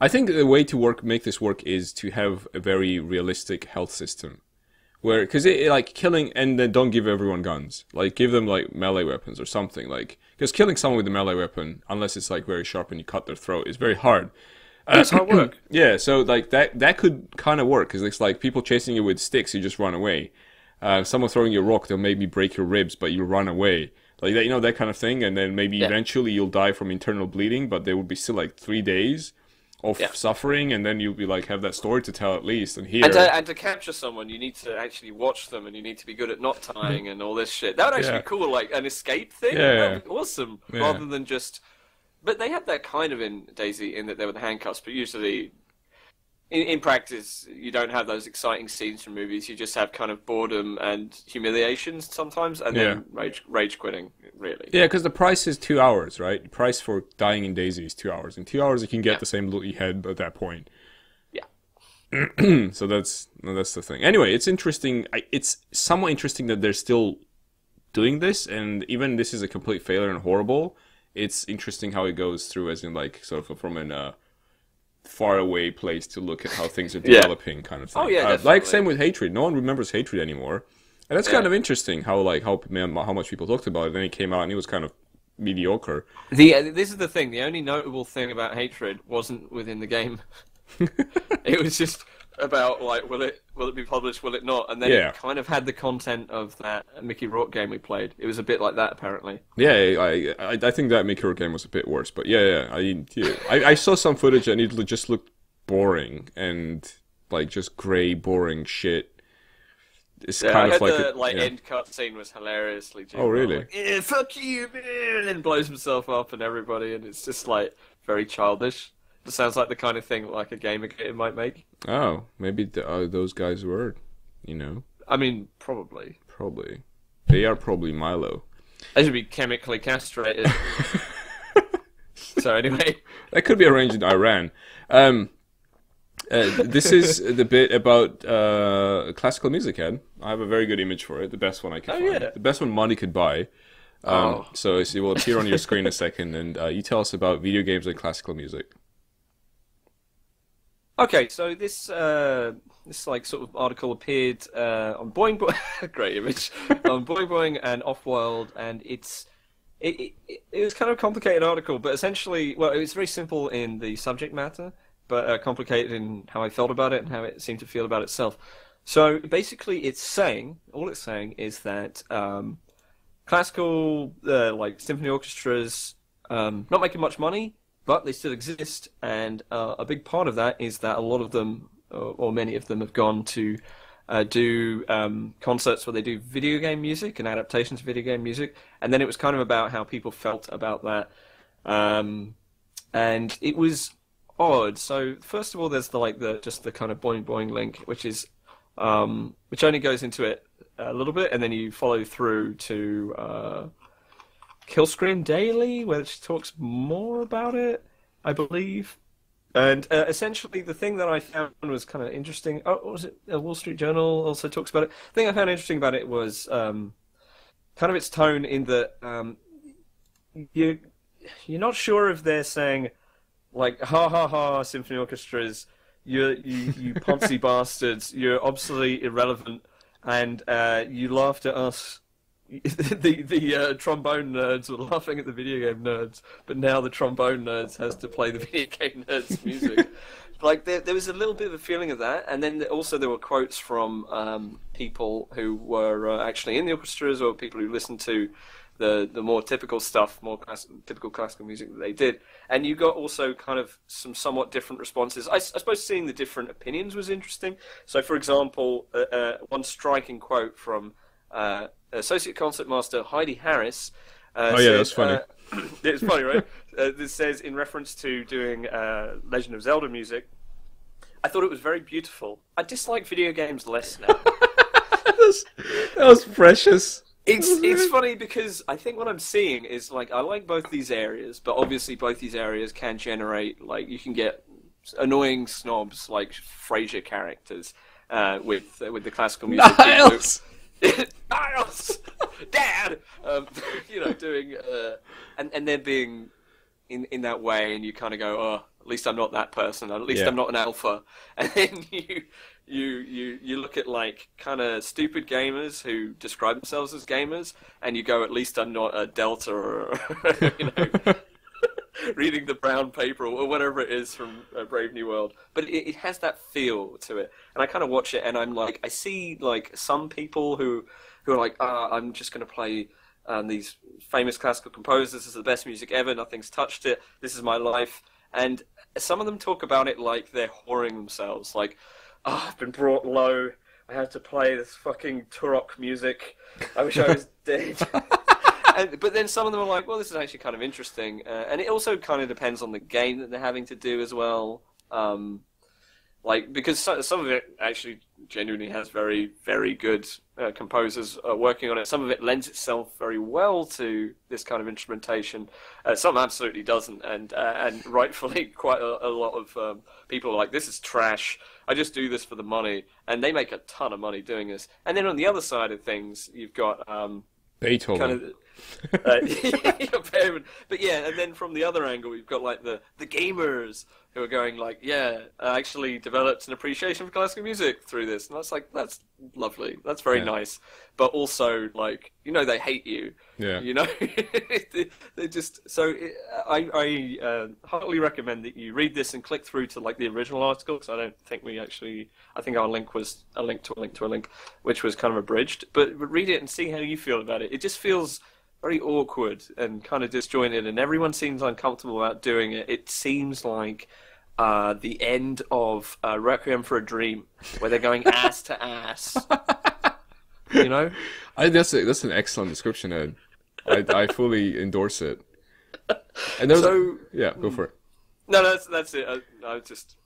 I think the way to make this work, is to have a very realistic health system, where because like killing, and then don't give everyone guns. Like, give them, like, melee weapons or something. Like, because killing someone with a melee weapon, unless it's, like, very sharp and you cut their throat, is very hard. That's how it works. Yeah, so, like, that could kind of work, because it's like people chasing you with sticks, you just run away. Someone throwing you a rock, they'll maybe break your ribs, but you run away. Like, that, you know, that kind of thing, and then maybe eventually you'll die from internal bleeding, but there would be still, like, 3 days of suffering, and then you'll be, like, have that story to tell at least, and hear. And to capture someone, you need to actually watch them, and you need to be good at knot tying and all this shit. That would actually be cool, like, an escape thing. Yeah. That would be awesome, rather than just... But they had that kind of in Daisy, in that they were the handcuffs, but usually, in practice, you don't have those exciting scenes from movies. You just have kind of boredom and humiliation sometimes, and then rage quitting, really. Yeah, because the price is 2 hours, right? The price for dying in Daisy is 2 hours. In 2 hours, you can get the same loot you had at that point. Yeah. So that's the thing. Anyway, it's interesting. It's somewhat interesting that they're still doing this, and even this is a complete failure and horrible... It's interesting how it goes through, as in, like, sort of from a faraway place to look at how things are developing, kind of thing. Oh, yeah, like, same with Hatred. No one remembers Hatred anymore. And that's kind of interesting, how much people talked about it. Then it came out, and it was kind of mediocre. This is the thing. The only notable thing about Hatred wasn't within the game. It was just about, like, will it be published, will it not? And then it kind of had the content of that Mickey Rourke game we played. It was a bit like that, apparently. Yeah, I think that Mickey Rourke game was a bit worse. But I saw some footage and it just looked boring and, like, just grey, boring shit. It's kind of like the end cutscene was hilariously. Genial. Oh really? Like, "Yeah, fuck you, man!" and blows himself up and everybody, and it's just, like, very childish. It sounds like the kind of thing, like, a gamer might make. Oh, maybe those guys were, you know. I mean, probably. Probably. They are probably Milo. They should be chemically castrated. so anyway, that could be arranged in Iran. This is the bit about classical music, Ed. I have a very good image for it, the best one I could find. Yeah. The best one money could buy. So it will appear on your screen in a second, and you tell us about video games and classical music. Okay, so this this like sort of article appeared on Boing Boing, great image, on Boing Boing and Offworld, and it was kind of a complicated article, but essentially, well, it was very simple in the subject matter, but complicated in how I felt about it and how it seemed to feel about itself. So basically, all it's saying is that classical like symphony orchestras not making much money. But they still exist, and a big part of that is that a lot of them, or many of them, have gone to do concerts where they do video game music and adaptations of video game music. And then it was kind of about how people felt about that. And it was odd. So first of all, there's just the kind of Boing Boing link, which is which only goes into it a little bit, and then you follow through to Killscreen Daily, where she talks more about it, I believe. And essentially, the thing that I found was kind of interesting. Oh, what was it? Wall Street Journal also talks about it. The thing I found interesting about it was kind of its tone, in that you're not sure if they're saying, like, ha ha ha, symphony orchestras, you poncy bastards, you're obsolete, irrelevant, and you laughed at us. The trombone nerds were laughing at the video game nerds, but now the trombone nerds has to play the video game nerds' music. Like, there was a little bit of a feeling of that, and then also there were quotes from people who were actually in the orchestras, or people who listened to the more typical stuff, typical classical music that they did. And you got also kind of some somewhat different responses. I suppose seeing the different opinions was interesting. So, for example, one striking quote from Associate Concertmaster Heidi Harris. Oh yeah, that's funny. It's funny, right? This says, in reference to doing Legend of Zelda music, "I thought it was very beautiful. I dislike video games less now." that was precious. It's funny, because I think what I'm seeing is, like, I like both these areas, but obviously both these areas can generate, like, you can get annoying snobs like Frasier characters with the classical music. Niles! Niles, Dad, you know, doing and they're being in that way, and you kind of go, oh, at least I'm not that person, at least I'm not an alpha. And then you look at, like, kind of stupid gamers who describe themselves as gamers, and you go, at least I'm not a delta, or you know, reading the brown paper or whatever it is from Brave New World. But it has that feel to it, and I kind of watch it, and I'm like, I see, like, some people who are like, I'm just going to play these famous classical composers, this is the best music ever, nothing's touched it, this is my life. And some of them talk about it like they're whoring themselves, like, oh, I've been brought low, I have to play this fucking Turok music, I wish I was dead. But then some of them are like, well, this is actually kind of interesting. And it also kind of depends on the game that they're having to do as well. Like, because some of it actually genuinely has very, very good composers working on it. Some of it lends itself very well to this kind of instrumentation. Some absolutely doesn't. And rightfully, quite a lot of people are like, this is trash, I just do this for the money. And they make a ton of money doing this. And then on the other side of things, you've got Beethoven. Kind of, but yeah, and then from the other angle, we've got, like, the gamers who are going, like, yeah, I actually developed an appreciation for classical music through this, and that's like, that's lovely, that's very nice, but also, like, you know, they hate you, you know, they just, so I heartily recommend that you read this and click through to, like, the original article, because I don't think we actually, I think our link was a link to a link to a link, which was kind of abridged, but read it and see how you feel about it. It just feels very awkward and kind of disjointed, and everyone seems uncomfortable about doing it. It seems like the end of Requiem for a Dream, where they're going ass to ass. You know, that's an excellent description, Ed. I fully endorse it. And so, yeah, go for it. No, that's it. I just.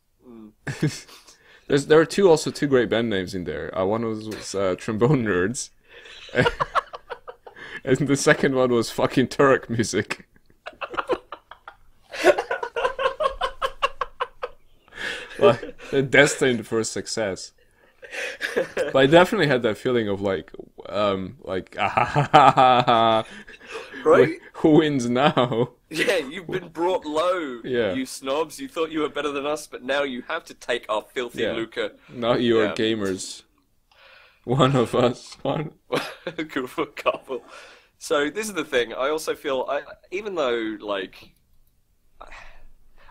There are also two great band names in there. One was Trombone Nerds. And the second one was fucking Turok music. like, destined for success. But I definitely had that feeling of like, ah, ha, ha, ha, ha, ha. Right? Who wins now? Yeah, you've been brought low, yeah. You snobs. You thought you were better than us, but now you have to take our filthy lucre. Now you are gamers. One of us. One. Good for a couple. So this is the thing. I also feel, even though, like,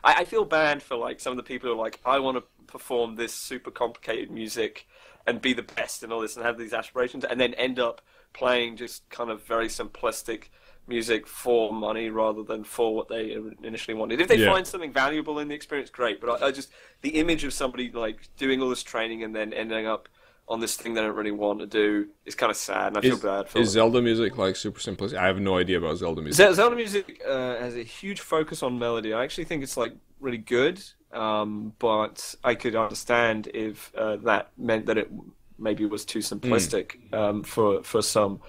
I feel bad for, like, some of the people who are like, I want to perform this super complicated music and be the best and all this and have these aspirations, and then end up playing just kind of very simplistic music for money rather than for what they initially wanted. If they find something valuable in the experience, great. But I just, the image of somebody, like, doing all this training and then ending up on this thing they don't really want to do is kind of sad, and I feel bad for it. Is Zelda music, like, super simplistic? I have no idea about Zelda music. Zelda music has a huge focus on melody. I actually think it's, like, really good, but I could understand if that meant that it maybe was too simplistic for some.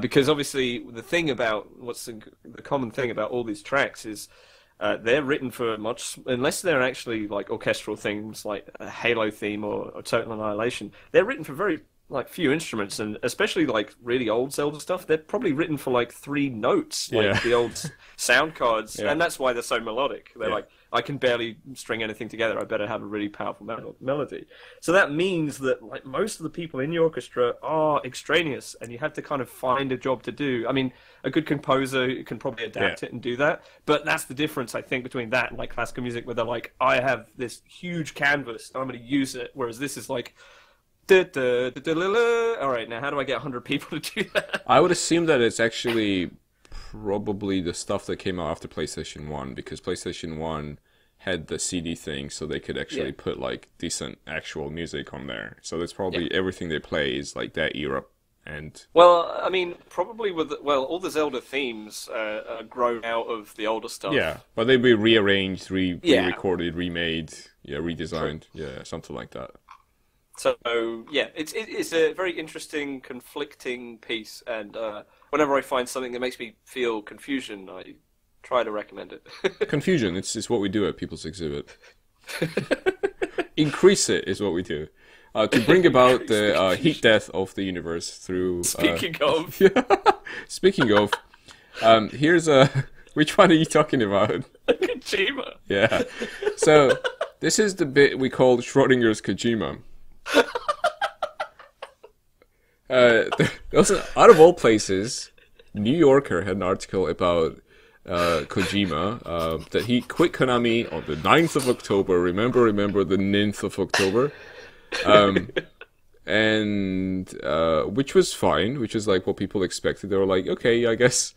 Because obviously the thing about, the common thing about all these tracks is they're written for much, unless they're actually like orchestral themes like a Halo theme or Total Annihilation, they're written for very like few instruments, and especially like really old Zelda stuff, they're probably written for like 3 notes, like the old sound cards, and that's why they're so melodic. They're like, I can barely string anything together, I better have a really powerful melody. So that means that like most of the people in the orchestra are extraneous, and you have to kind of find a job to do. I mean, a good composer can probably adapt it and do that, but that's the difference, I think, between that and like classical music, where they're like, I have this huge canvas, I'm going to use it, whereas this is like, all right, now how do I get 100 people to do that? I would assume that it's actually probably the stuff that came out after PlayStation 1, because PlayStation 1 had the CD thing, so they could actually put like decent actual music on there. So that's probably everything they play is like that era. And well, I mean, probably with all the Zelda themes are grown out of the older stuff. Yeah, but they'd be rearranged, re-recorded, remade, redesigned, something like that. So yeah, it's a very interesting, conflicting piece, and whenever I find something that makes me feel confusion, I try to recommend it. Confusion, it's what we do at People's Exhibit. Increase it is what we do, to bring about the heat death of the universe through. Speaking of, speaking of, here's a. Which one are you talking about? Kojima. Yeah. So this is the bit we call Schrodinger's Kojima. Also, out of all places, New Yorker had an article about Kojima, that he quit Konami on the 9th of October. Remember the 9th of October. And which was fine, which is like what people expected. They were like, okay, I guess,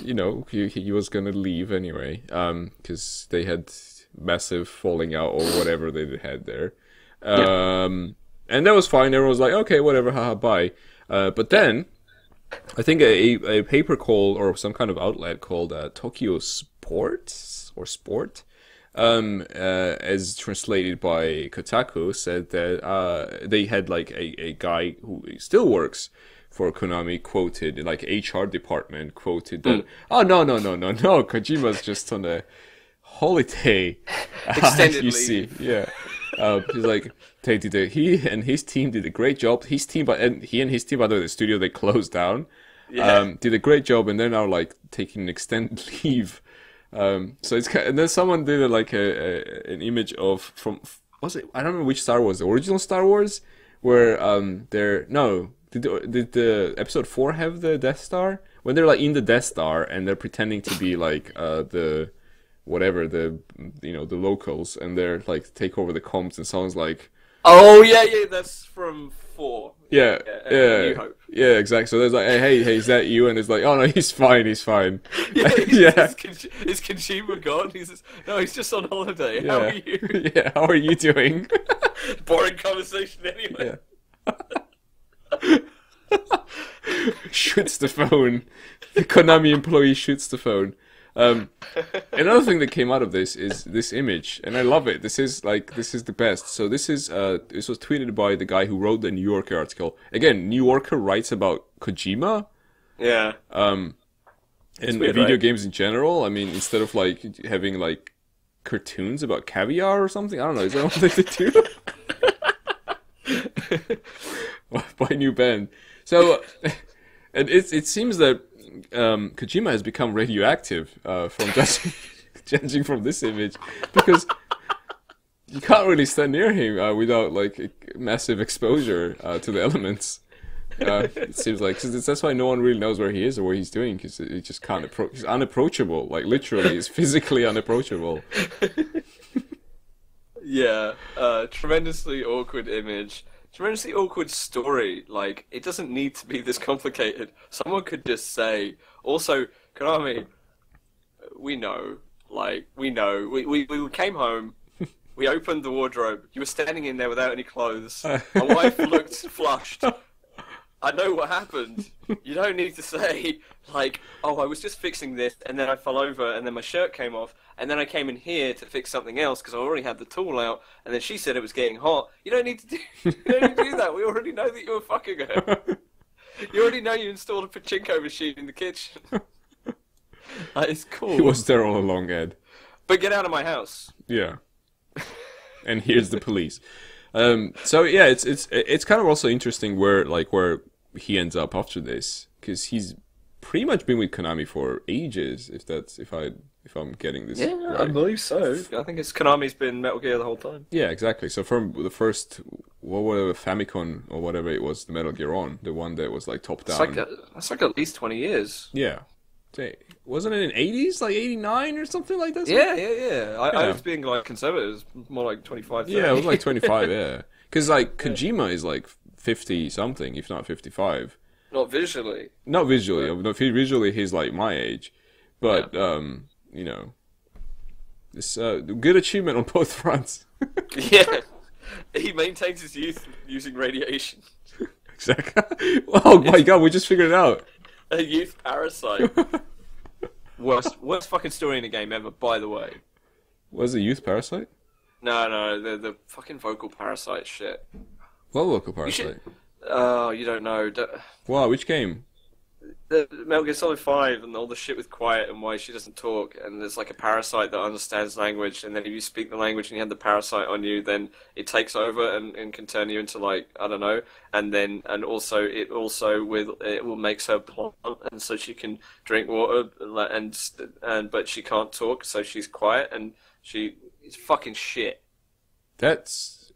you know, he was going to leave anyway, because they had massive falling out or whatever they had there. And that was fine. Everyone was like, okay, whatever, haha, bye. But then, I think a paper called, or some kind of outlet called Tokyo Sports, or Sport, as translated by Kotaku, said that they had like a guy who still works for Konami quoted, like HR department quoted that, oh, no, Kojima's just on a holiday. Extended you leave. See, yeah. He's like, he and his team did a great job. His team, he and his team, by the way, the studio they closed down, did a great job, and they're now like taking an extended leave. So it's kind of, and then someone did like an image of was it? I don't remember which Star Wars, the original Star Wars, where did the episode 4 have the Death Star when they're like in the Death Star and they're pretending to be like the. Whatever the the locals, and they're like take over the comms, and someone's like, oh yeah, that's from 4. Yeah. New Hope. Yeah, exactly. So there's like, hey, is that you? And it's like, oh no, he's fine. Yeah, is Kojima gone? He's just, no, he's just on holiday. Yeah. How are you? Yeah, how are you doing? Boring conversation anyway. Yeah. Shoots the phone. The Konami employee shoots the phone. Another thing that came out of this is this image, and I love it. This is the best. So this was tweeted by the guy who wrote the New Yorker article. Again, New Yorker writes about Kojima. Yeah. And weird, video games in general. I mean, instead of like having like cartoons about caviar or something? I don't know. Is that what they do? By New Band. So, and it seems that Kojima has become radioactive from judging from this image, because you can't really stand near him without like a massive exposure to the elements. It seems like, cause that's why no one really knows where he is or what he's doing, because he just can't approach. He's unapproachable, like literally, he's physically unapproachable. Yeah, tremendously awkward image, tremendously awkward story. Like, it doesn't need to be this complicated. Someone could just say, also, Konami, we know, like, we know, we came home. We opened the wardrobe. You were standing in there without any clothes. My wife looked flushed. I know what happened. You don't need to say, like, oh, I was just fixing this, and then I fell over, and then my shirt came off, and then I came in here to fix something else because I already had the tool out, and then she said it was getting hot. You don't need to do that. We already know that you were fucking her. You already know you installed a pachinko machine in the kitchen. That is cool. He was there all along, Ed. But get out of my house. Yeah. And here's the police. So yeah, it's kind of also interesting where he ends up after this, because he's pretty much been with Konami for ages. If I'm getting this, yeah, right. I believe so. I think it's Konami's been Metal Gear the whole time. Yeah, exactly. So from the first, whatever Famicom or whatever it was, the Metal Gear on, the one that was like top down. That's like at least 20 years. Yeah. Wasn't it in '80s, like '89 or something like that? Yeah, yeah. I was being like conservative, more like 25. 30. Yeah, it was like 25. Yeah, because like Kojima is like 50 something, if not 55. Not visually. Not visually. Yeah. Not visually, he's like my age, but yeah. You know, it's a good achievement on both fronts. Yeah, he maintains his youth using radiation. Exactly. Oh my god, we just figured it out. A youth parasite. worst fucking story in a game ever, by the way. Was it youth parasite? No, the fucking vocal parasite shit. What vocal parasite? Oh, you don't know. Wow, which game? The Metal Gear Solid 5 and all the shit with Quiet and why she doesn't talk, and there's like a parasite that understands language, and then if you speak the language and you have the parasite on you, then it takes over and can turn you into, like, I don't know, and it will make her plump, and so she can drink water and but she can't talk, so she's quiet, and it's fucking shit. That's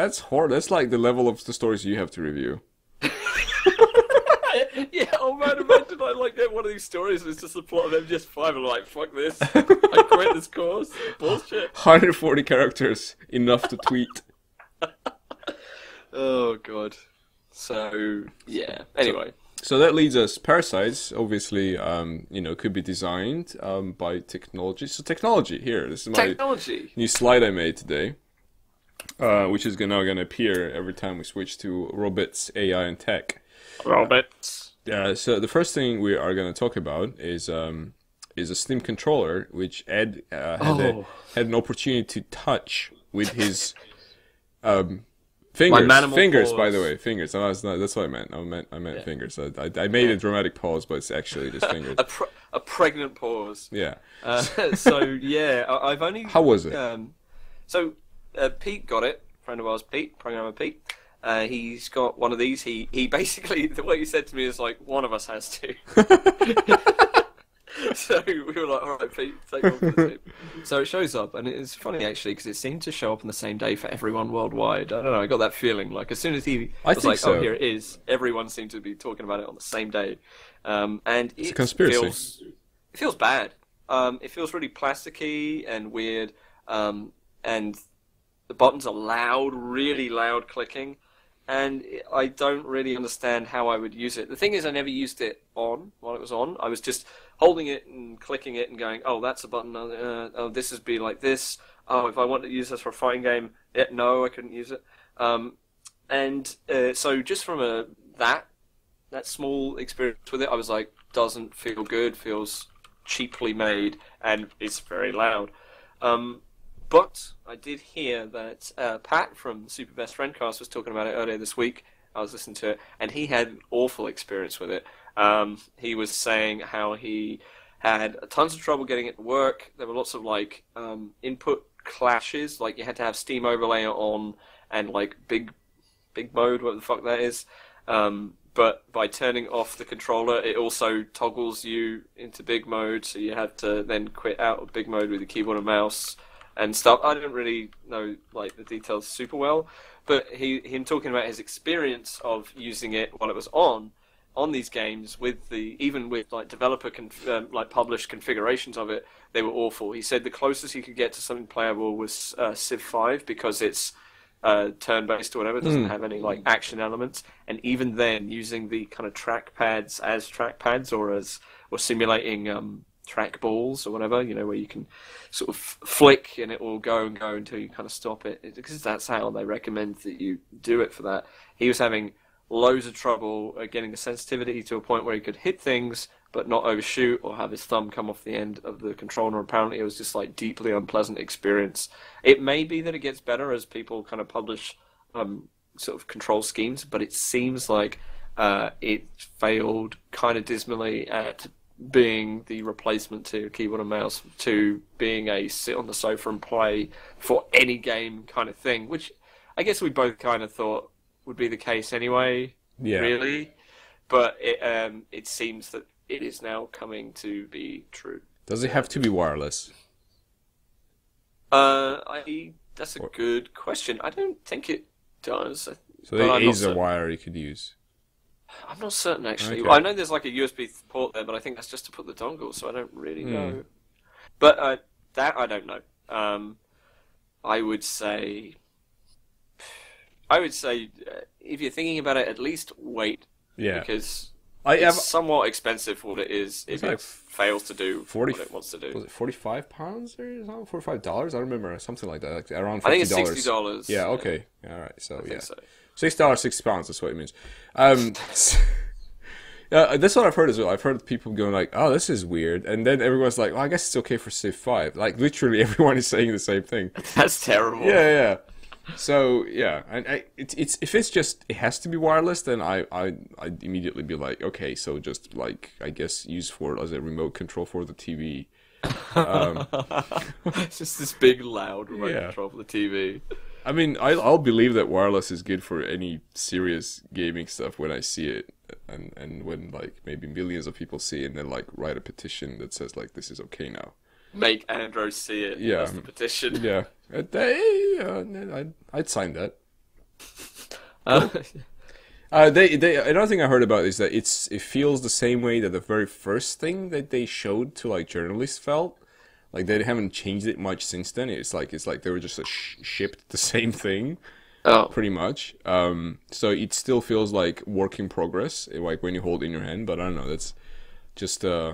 horrible. That's like the level of the stories you have to review. Yeah, oh man, imagine I like get one of these stories and it's just the plot of MGS5 and I'm like, fuck this, I quit this course, bullshit. 140 characters, enough to tweet. Oh god. So, yeah, anyway. So that leads us, parasites, obviously, you know, could be designed by technology. So technology, here, this is my new slide I made today, which is now going to appear every time we switch to robots, AI, and tech. Robots. Yeah, so the first thing we are going to talk about is a Steam controller, which Ed had an opportunity to touch with his fingers. Fingers, pause. By the way, fingers. No, that's what I meant. I meant fingers. I made a dramatic pause, but it's actually just fingers. A pregnant pause. Yeah. So yeah, I've only. How was it? Pete got it. Friend of ours, Pete, programmer Pete. He's got one of these. He basically, the way he said to me is like, one of us has to. So we were like, all right, Pete, take one for the team. So it shows up, and it's funny actually because it seemed to show up on the same day for everyone worldwide. I don't know. I got that feeling like as soon as he was like, so. Oh, here it is, everyone seemed to be talking about it on the same day. And it's a conspiracy. It feels bad. It feels really plasticky and weird. And the buttons are loud, really loud clicking. And I don't really understand how I would use it. The thing is, I never used it while it was on. I was just holding it and clicking it and going, oh, that's a button. Oh, this would be like this. Oh, if I wanted to use this for a fighting game, yeah, no, I couldn't use it. So just from that small experience with it, I was like, doesn't feel good, feels cheaply made, and it's very loud. But I did hear that Pat from Super Best Friendcast was talking about it earlier this week. I was listening to it, and he had an awful experience with it. He was saying how he had tons of trouble getting it to work. There were lots of like input clashes, like you had to have Steam overlay on and like big mode, whatever the fuck that is. But by turning off the controller, it also toggles you into big mode, so you have to then quit out of big mode with your keyboard and mouse and stuff. I didn't really know like the details super well, but him talking about his experience of using it while it was on these games, with the even with like developer like published configurations of it, they were awful. He said the closest he could get to something playable was Civ 5, because it's turn-based or whatever. It doesn't have any like action elements, and even then, using the kind of trackpads as trackpads or simulating trackballs or whatever, you know, where you can sort of flick and it will go and go until you kind of stop it, because that's how they recommend that you do it for that. He was having loads of trouble getting the sensitivity to a point where he could hit things but not overshoot or have his thumb come off the end of the controller. Apparently it was just like deeply unpleasant experience. It may be that it gets better as people kind of publish sort of control schemes, but it seems like it failed kind of dismally at being the replacement to keyboard and mouse, to being a sit on the sofa and play for any game kind of thing, which I guess we both kind of thought would be the case anyway, yeah. Really. But it seems that it is now coming to be true. Does it have to be wireless? That's a good question. I don't think it does. So it is a wire you could use? I'm not certain, actually. Okay. I know there's like a USB port there, but I think that's just to put the dongle, so I don't really know. But that I don't know. I would say, if you're thinking about it, at least wait. Yeah. Because it's somewhat expensive for what it is if it fails to do what it wants to do. Was it £45 or something? $45? I remember something like that. Like around $50. I think it's $60. Yeah, okay. Yeah. All right. So, yeah. So. $6, £6, that's what it means. That's what I've heard as well. I've heard people going like, oh, this is weird. And then everyone's like, well, I guess it's okay for Civ 5. Like, literally everyone is saying the same thing. That's terrible. Yeah. So yeah, and if it has to be wireless, then I'd immediately be like, okay, so just like I guess use for it as a remote control for the TV. It's just this big loud remote control for the TV. I mean, I'll believe that wireless is good for any serious gaming stuff when I see it, and when like maybe millions of people see it and then like write a petition that says like this is okay now. Make Android see it. Yeah, that's the petition. Yeah. I'd sign that. Another thing I heard about is that it feels the same way that the very first thing that they showed to like journalists felt. Like they haven't changed it much since then. It's like they were just shipped the same thing, pretty much. So it still feels like work in progress, like when you hold it in your hand. But I don't know. That's just a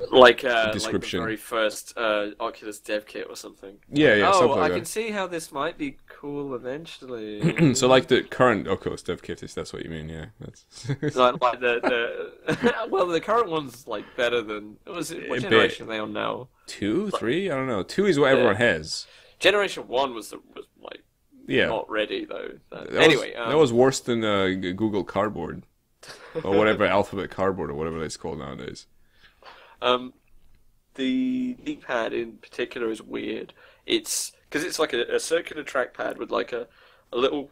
description. Like the very first Oculus dev kit or something. Yeah. I can see how this might be cool eventually. So like the current Oculus dev kit is, that's what you mean, yeah. That's like the well, the current one's like better than what generation are they on now? 2, 3? I don't know. 2 is what everyone has. Generation 1 was like not ready though. That was worse than Google Cardboard or whatever Alphabet Cardboard or whatever it's called nowadays. The D-pad in particular is weird. It's because it's like a circular trackpad with like a little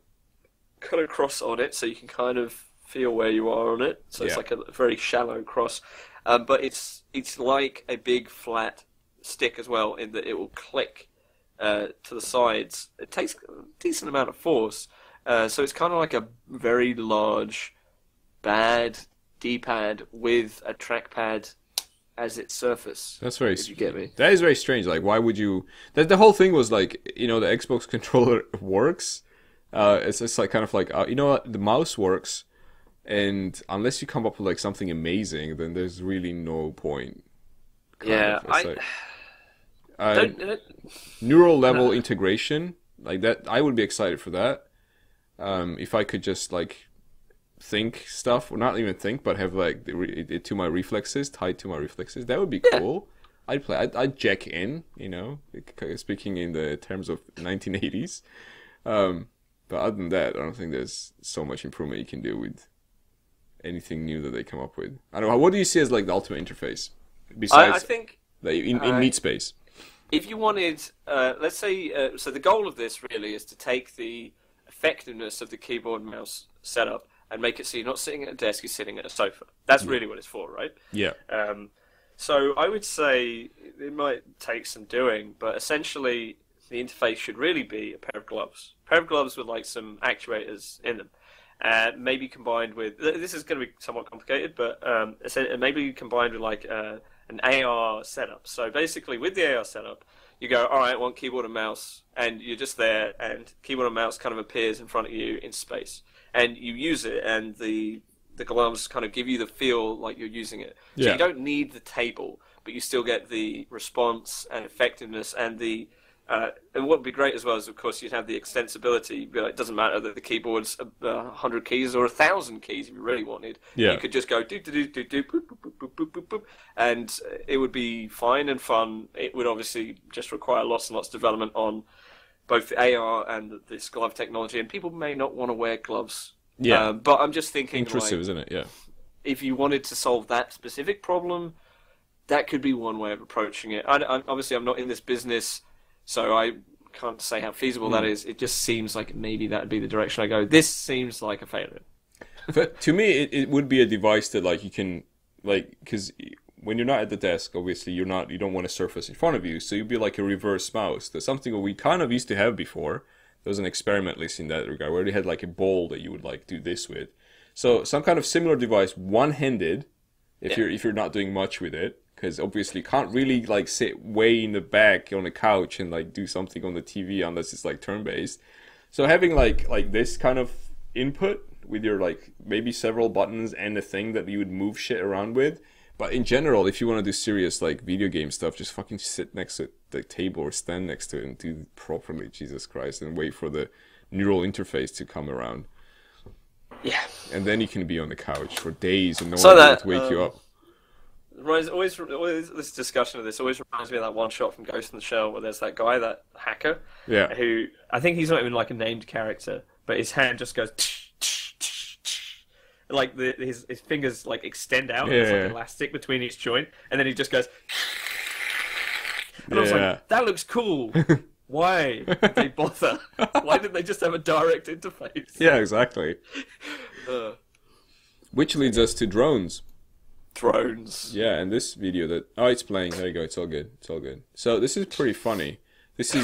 kind of cross on it, so you can kind of feel where you are on it. So it's like a very shallow cross, but it's like a big flat stick as well, in that it will click to the sides. It takes a decent amount of force, so it's kind of like a very large bad D-pad with a trackpad as its surface. That's very. Did you get me? That is very strange. Like, why would you? The whole thing was like, you know, the Xbox controller works. It's just like kind of like, you know what, the mouse works, and unless you come up with like something amazing, then there's really no point. Neural level integration like that. I would be excited for that. If I could just like think stuff, or not even think, but have like it to my reflexes, tied to my reflexes. That would be cool. I'd play. I'd jack in, you know, speaking in the terms of 1980s. But other than that, I don't think there's so much improvement you can do with anything new that they come up with. I don't know. What do you see as like the ultimate interface? Besides, I think in meat space. If you wanted, let's say, so the goal of this really is to take the effectiveness of the keyboard and mouse setup and make it so you're not sitting at a desk, you're sitting at a sofa. That's really what it's for, right? Yeah. So I would say it might take some doing, but essentially the interface should really be a pair of gloves. A pair of gloves with like some actuators in them. Maybe combined with, this is going to be somewhat complicated, but maybe combined with like an AR setup. So basically with the AR setup, you go, all right, I want keyboard and mouse, and you're just there, and keyboard and mouse kind of appears in front of you in space. And you use it, and the gloves kind of give you the feel like you're using it. So you don't need the table, but you still get the response and effectiveness and the... and what would be great as well is, of course, you'd have the extensibility. It doesn't matter that the keyboard's 100 keys or 1,000 keys if you really wanted. Yeah. You could just go do do do do do boop, boop, boop, boop, boop, boop, and it would be fine and fun. It would obviously just require lots and lots of development on both the AR and this glove technology, and people may not want to wear gloves. Yeah. But I'm just thinking... Intrusive, like, isn't it? Yeah. If you wanted to solve that specific problem, that could be one way of approaching it. Obviously, I'm not in this business... So I can't say how feasible that is. It just seems like maybe that would be the direction I go. This seems like a failure. But to me, it would be a device that like you can like, because when you're not at the desk, obviously you don't want a surface in front of you. So you'd be like a reverse mouse. That's something we kind of used to have before. There was an experiment, at least in that regard, where they had like a ball that you would like do this with. So some kind of similar device, one-handed, if you're not doing much with it. Because obviously you can't really like sit way in the back on the couch and like do something on the TV unless it's like turn-based. So having like this kind of input with your like maybe several buttons and a thing that you would move shit around with. But in general, if you want to do serious like video game stuff, just fucking sit next to the table or stand next to it and do it properly, Jesus Christ, and wait for the neural interface to come around. Yeah. And then you can be on the couch for days and no one will wake you up. Always, this discussion of this always reminds me of that one shot from Ghost in the Shell where there's that guy, that hacker, who I think he's not even like a named character, but his hand just goes tsh, tsh, tsh, tsh. Like his fingers like extend out, and there's like elastic between each joint, and then he just goes. And I was like, that looks cool. Why did they bother? Why didn't they just have a direct interface? Yeah, exactly. Which leads us to drones. Yeah, and this video that it's playing. There you go. It's all good. It's all good. So this is pretty funny. This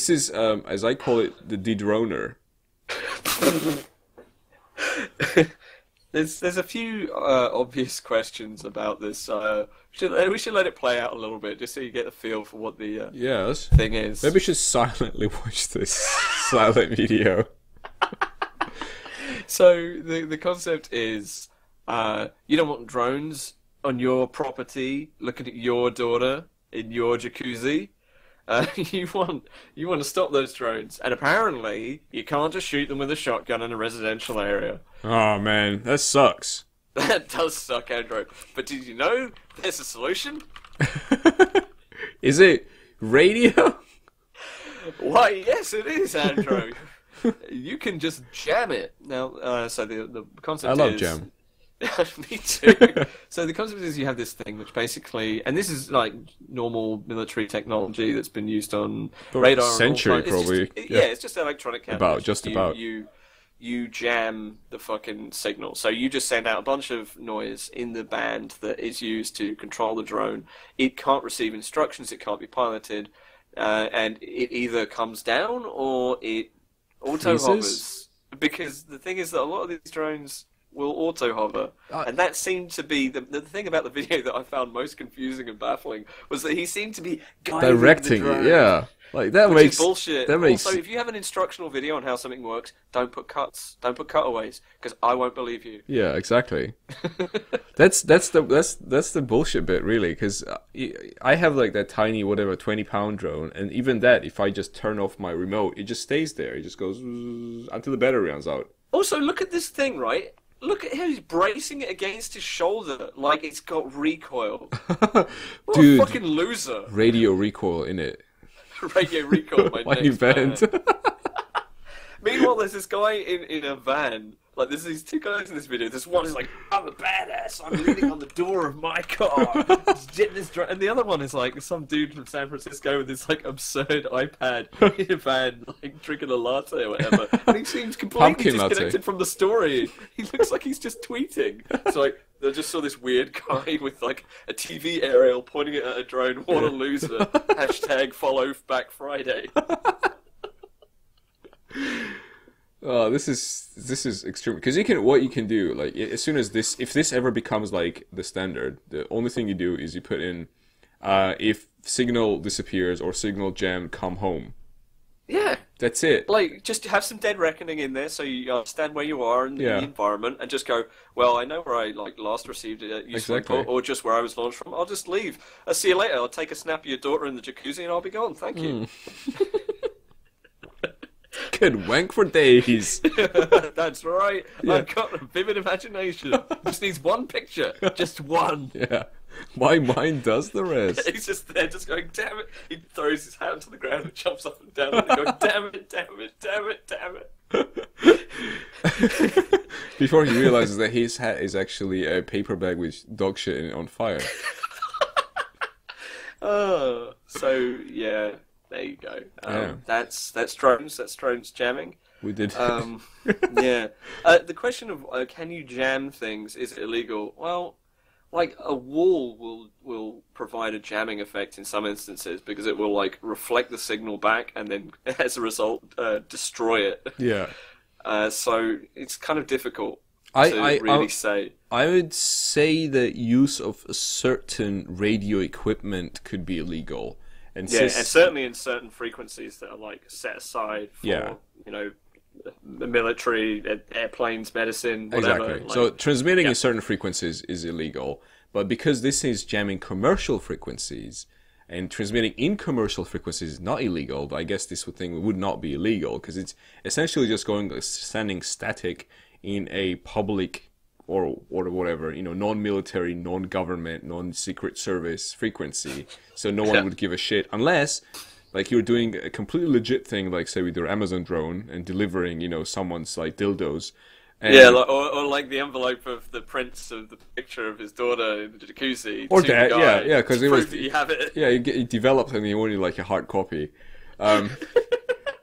is as I call it, the de-droner. there's a few obvious questions about this. We should let it play out a little bit just so you get a feel for what the thing is. Maybe we should silently watch this silent video. So the concept is. You don't want drones on your property looking at your daughter in your jacuzzi. You want to stop those drones, and apparently you can't just shoot them with a shotgun in a residential area. Oh man, that sucks. That does suck, Android. But did you know there's a solution? Is it radio? Why, yes, it is, Android. You can just jam it now. So the concept is. I love jam. Me too. So the concept is you have this thing which basically, and this is like normal military technology that's been used on radar century probably. It's just electronic cameras. You jam the fucking signal. So you just send out a bunch of noise in the band that is used to control the drone. It can't receive instructions. It can't be piloted, and it either comes down or it auto hovers. Because the thing is that a lot of these drones. Will auto-hover. And that seemed to be... The thing about the video that I found most confusing and baffling was that he seemed to be guiding directing the drone, Like, that makes... bullshit. That makes... Also, if you have an instructional video on how something works, don't put cuts. Don't put cutaways, because I won't believe you. Yeah, exactly. that's the bullshit bit, really, because I have, like, that tiny, whatever, 20-pound drone, and even that, if I just turn off my remote, it just stays there. It just goes... until the battery runs out. Also, look at this thing, right? Look at how he's bracing it against his shoulder like it's got recoil. Dude, a fucking loser. Radio recoil in it. Radio recoil, my next band. Meanwhile, there's this guy in a van Like, there's these two guys in this video. This one is like, I'm a badass. I'm leaning on the door of my car. And the other one is like some dude from San Francisco with this like absurd iPad in a van, like drinking a latte or whatever. And he seems completely disconnected from the story. He looks like he's just tweeting. It's like, I just saw this weird guy with like a TV aerial pointing it at a drone. What a loser. Hashtag follow back Friday. Oh, this is extreme. Because you can, what you can do, like, as soon as this, if this ever becomes like the standard, the only thing you do is you put in, if signal disappears or signal jam, come home. Yeah, that's it. Like, just have some dead reckoning in there, so you understand where you are in the environment, and just go, well, I know where I like last received it, or just where I was launched from. I'll just leave. I'll see you later. I'll take a snap of your daughter in the jacuzzi, and I'll be gone. Thank you. Could wank for days. That's right. Yeah. I've got a vivid imagination. Just needs one picture. Just one. Yeah. My mind does the rest. He's just there, just going, damn it. He throws his hand to the ground and jumps up and down and going, damn it, damn it, damn it, damn it. Before he realizes that his hat is actually a paper bag with dog shit in it on fire. Oh, so, yeah. There you go. That's drones. That's drones jamming. We did. Yeah. The question of can you jam things? Is it illegal? Well, like a wall will provide a jamming effect in some instances because it will like reflect the signal back and then as a result destroy it. Yeah. So it's kind of difficult to really say. I would say that use of a certain radio equipment could be illegal. And yeah, and certainly in certain frequencies that are like set aside for, you know, the military, airplanes, medicine, whatever. Exactly. Like, so transmitting in certain frequencies is illegal, but because this is jamming commercial frequencies, and transmitting in commercial frequencies is not illegal, but I guess this thing would not be illegal because it's essentially just going standing static in a public or whatever, you know, non-military, non-government, non-secret service frequency, so no one would give a shit unless, like, you're doing a completely legit thing, like, say, with your Amazon drone and delivering, you know, someone's, like, dildos. And yeah, like, or like the envelope of the prints of the picture of his daughter in the jacuzzi. Or that, yeah, because it was... you have it. Yeah, it developed and you wanted, like, a hard copy. But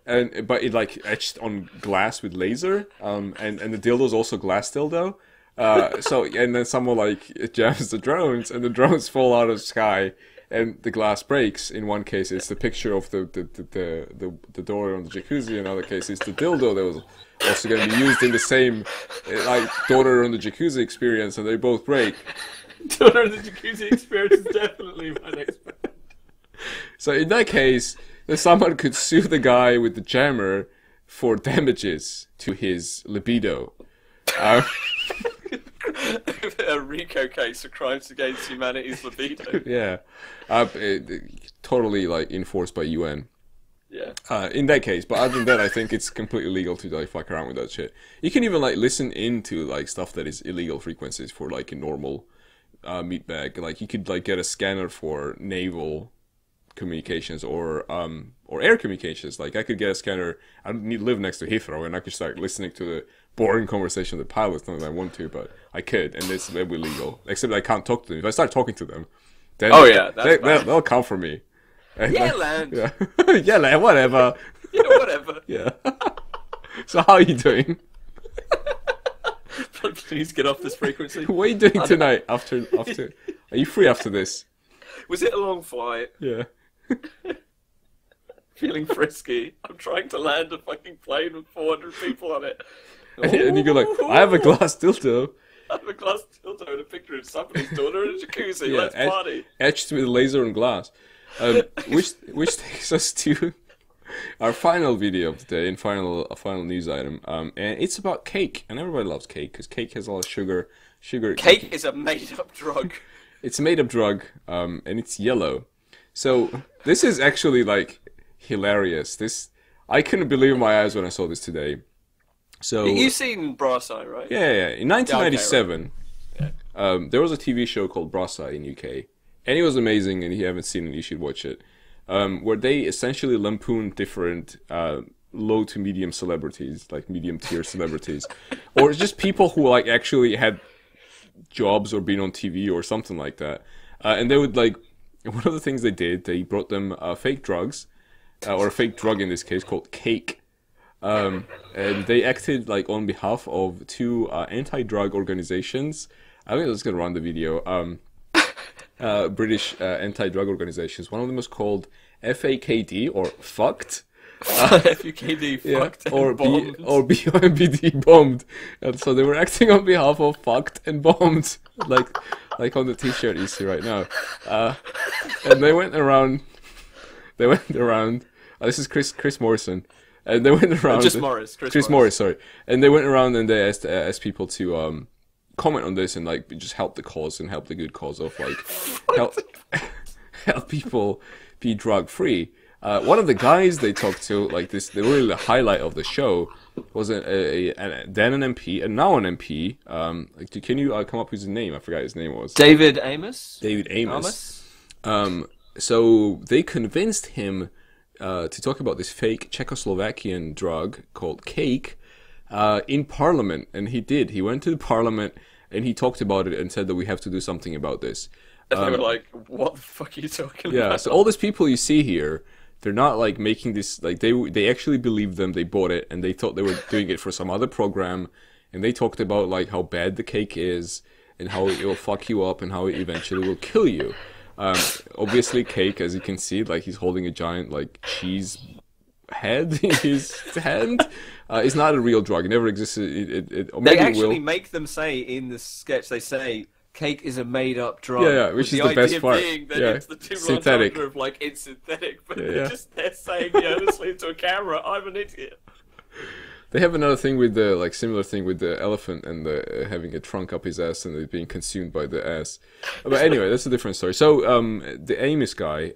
it, like, etched on glass with laser, and the dildo's also glass dildo. And then someone like jams the drones and the drones fall out of the sky and the glass breaks. In one case it's the picture of the door on the jacuzzi, in another case it's the dildo that was also going to be used in the same like daughter on the jacuzzi experience, and they both break. Daughter on the jacuzzi experience is definitely my next band. So in that case someone could sue the guy with the jammer for damages to his libido. A RICO case of crimes against humanity's libido. Yeah, totally like enforced by UN. Yeah. In that case, but other than that, I think it's completely legal to like fuck around with that shit. You can even like listen into like stuff that is illegal frequencies for like a normal meat bag. Like you could like get a scanner for naval communications or air communications. Like I could get a scanner. I need to live next to Heathrow, and I could start listening to the boring conversation with the pilots. Not that I want to, but I could, and it's illegal. Except I can't talk to them. If I start talking to them, then they'll come for me. And yeah, land. Yeah, yeah, land. Whatever. Yeah, whatever. Yeah. So how are you doing? Please get off this frequency. What are you doing tonight? After? Are you free after this? Was it a long flight? Yeah. Feeling frisky. I'm trying to land a fucking plane with 400 people on it. And you go like, I have a glass dildo. I have a glass dildo and a picture of somebody's daughter in a jacuzzi. Yeah, let's party. Etched with laser and glass. Which takes us to our final video of the day and final news item. And it's about cake. And everybody loves cake because cake has a lot of sugar. Cake is a made-up drug. It's a made-up drug, and it's yellow. So this is actually like hilarious. I couldn't believe my eyes when I saw this today. So you've seen Brass Eye, right? Yeah. In 1997, there was a TV show called Brass Eye in UK, and it was amazing. And if you haven't seen it, you should watch it. Where they essentially lampooned different low to medium celebrities, like medium tier celebrities, or just people who like actually had jobs or been on TV or something like that. And they would like, one of the things they did, they brought them fake drugs, or a fake drug in this case called cake. And they acted like on behalf of two anti-drug organizations. I think I was going to run the video. British anti-drug organizations. One of them was called FAKD or Fucked. FUKD, Fucked, yeah, or Bombed. Or BOMBD, Bombed. And so they were acting on behalf of Fucked and Bombed, like on the t-shirt you see right now. And they went around, this is Chris Morrison, and they went around, Chris Morris, sorry, and they went around and they asked people to comment on this and like just help the cause and help the good cause of like help people be drug free. One of the guys they talked to, like this, really the highlight of the show was then an MP and now an MP. Can you come up with his name? I forgot his name was. David Amos. So they convinced him to talk about this fake Czechoslovakian drug called cake in Parliament, and he did. He went to the Parliament and he talked about it and said that we have to do something about this. And they were like, "What the fuck are you talking about?" Yeah. So all these people you see here, they're not like making this, like they actually believed them, they bought it, and they thought they were doing it for some other program, and they talked about like how bad the cake is and how it will fuck you up and how it eventually will kill you. Obviously cake, as you can see, like he's holding a giant like cheese head in his hand. It's not a real drug, it never existed. They actually make them say in the sketch, they say cake is a made-up drug. Yeah, which is the best part. Being that it's the two synthetic. Of, like, it's synthetic, but they're saying, yeah, honestly, to a camera, I'm an idiot. They have another thing with the, like, similar thing with the elephant and the, having a trunk up his ass and it being consumed by the ass. But anyway, that's a different story. So, the Amos guy,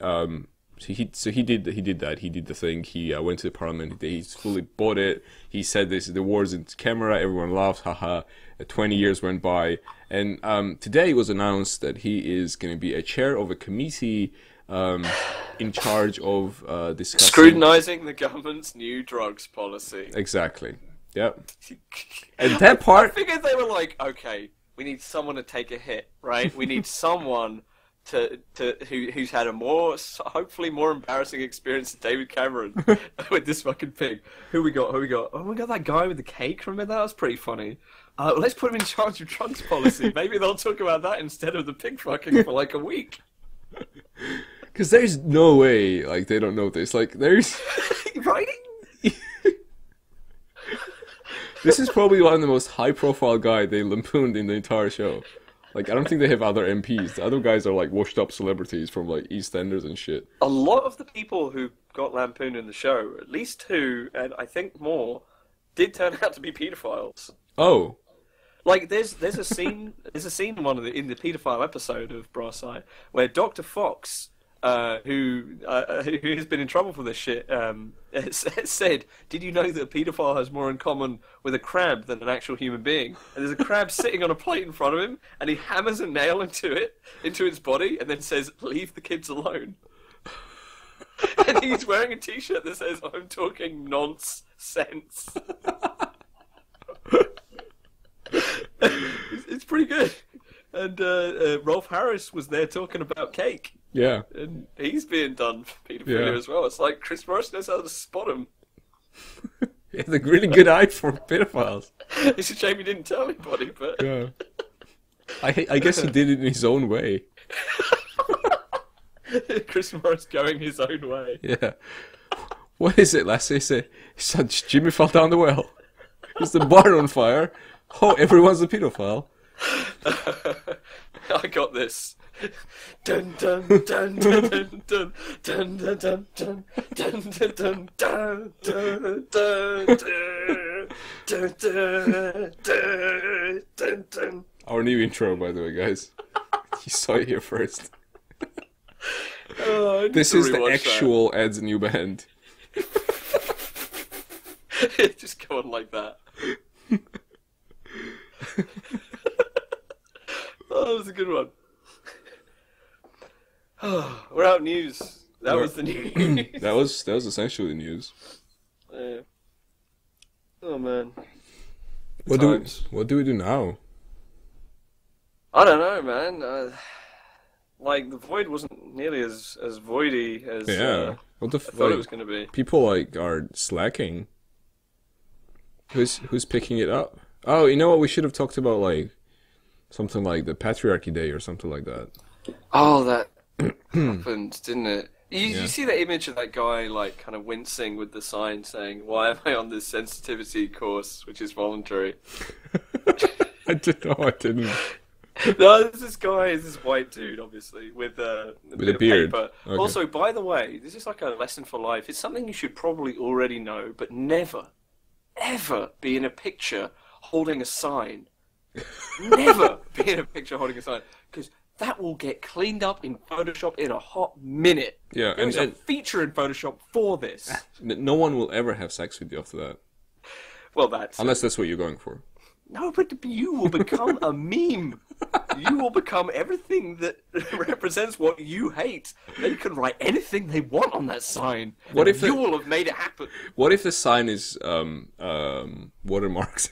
he did the thing. He went to the Parliament, he fully bought it. He said this, the words into camera, everyone laughed, haha. 20 years went by, and today it was announced that he is going to be a chair of a committee in charge of discussing... Scrutinizing the government's new drugs policy. Exactly. Yep. And that part... I figured they were like, okay, we need someone to take a hit, right? We need someone who's had a more, hopefully more embarrassing experience than David Cameron with this fucking pig. Who we got? Oh my god, that guy with the cake, remember that? That was pretty funny. Let's put him in charge of drugs policy. Maybe they'll talk about that instead of the pig fucking for like a week. Because there's no way, like, they don't know this. Like, there's... Writing? This is probably one of the most high-profile guys they lampooned in the entire show. Like, I don't think they have other MPs. The other guys are, like, washed-up celebrities from, like, EastEnders and shit. A lot of the people who got lampooned in the show, at least two, and I think more, did turn out to be pedophiles. Oh. Like, there's a scene in the pedophile episode of Brass Eye where Dr. Fox, who has been in trouble for this shit, said, "Did you know that a pedophile has more in common with a crab than an actual human being?" And there's a crab sitting on a plate in front of him, and he hammers a nail into its body, and then says, "Leave the kids alone." And he's wearing a T-shirt that says, "I'm talking nonsense." It's pretty good. And Rolf Harris was there talking about cake. Yeah. And he's being done for pedophilia as well. It's like Chris Morris knows how to spot him. He has a really good eye for pedophiles. It's a shame he didn't tell anybody, but... Yeah. I guess he did it in his own way. Chris Morris going his own way. Yeah. What is it, Lassie? He said, Jimmy fell down the well. Is the bar on fire? Oh, everyone's a pedophile. I got this. Dun dun dun dun dun dun dun dun dun dun dun dun dun dun dun dun. Our new intro, by the way, guys. You saw it here first. This is the actual Ed's new band. Just go on like that. Oh, that was a good one. Oh, we're out news. That was the news. That was essentially news. Oh man. What do we do now? I don't know, man. Like the void wasn't nearly as voidy as I thought it was going to be. People are slacking. Who's picking it up? Oh, you know what? We should have talked about something like the Patriarchy Day or something like that. Oh, that happened, didn't it? You see that image of that guy kind of wincing with the sign saying, "Why am I on this sensitivity course, which is voluntary?" I didn't. No, there's this guy, this white dude, obviously, with a beard. Paper. Okay. Also, by the way, this is a lesson for life. It's something you should probably already know, but never, ever be in a picture holding a sign. Never be in a picture holding a sign, because that will get cleaned up in Photoshop in a hot minute. Yeah, there is a feature in Photoshop for this. No one will ever have sex with you after that. Well, unless that's what you're going for. No, but you will become a meme. You will become everything that represents what you hate. They can write anything they want on that sign. What if you will have made it happen? What if the sign is watermarks?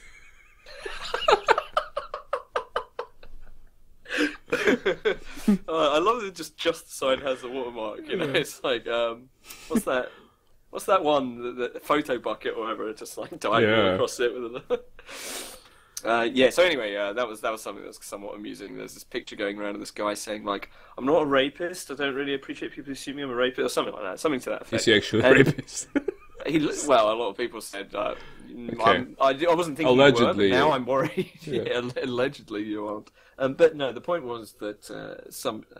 I love that just the sign has the watermark. You know, it's what's that? What's that one? The photo bucket or whatever. Just diagonal across it with a. So anyway, that was something that's somewhat amusing. There's this picture going around of this guy saying, "I'm not a rapist. I don't really appreciate people assuming I'm a rapist," or something like that. Something to that effect. Is he actually a rapist? Well, a lot of people said that. Okay. I wasn't thinking allegedly. You were, now I'm worried. Allegedly you aren't. But no, the point was that I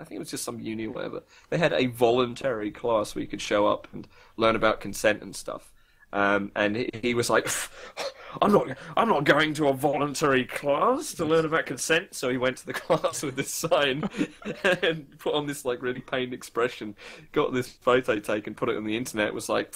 think it was just some uni or whatever. They had a voluntary class where you could show up and learn about consent and stuff. And he was like, I'm not going to a voluntary class to learn about consent. So he went to the class with this sign and put on this really pained expression, got this photo taken, put it on the internet, was like,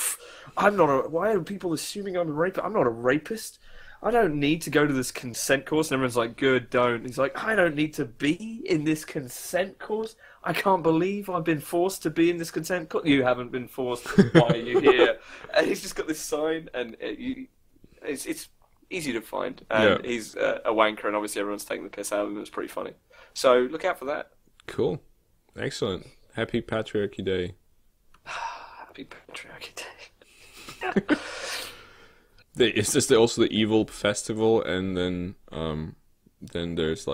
why are people assuming I'm a rapist? I'm not a rapist. I don't need to go to this consent course. And everyone's like, good, don't. And he's like, I don't need to be in this consent course. I can't believe I've been forced to be in this consent course. You haven't been forced. Why are you here? And he's just got this sign, and it's easy to find. And he's a wanker, and obviously everyone's taking the piss out of him. It's pretty funny. So look out for that. Cool. Excellent. Happy Patriarchy Day. Happy Patriarchy Day. It's just also the evil festival, and then there's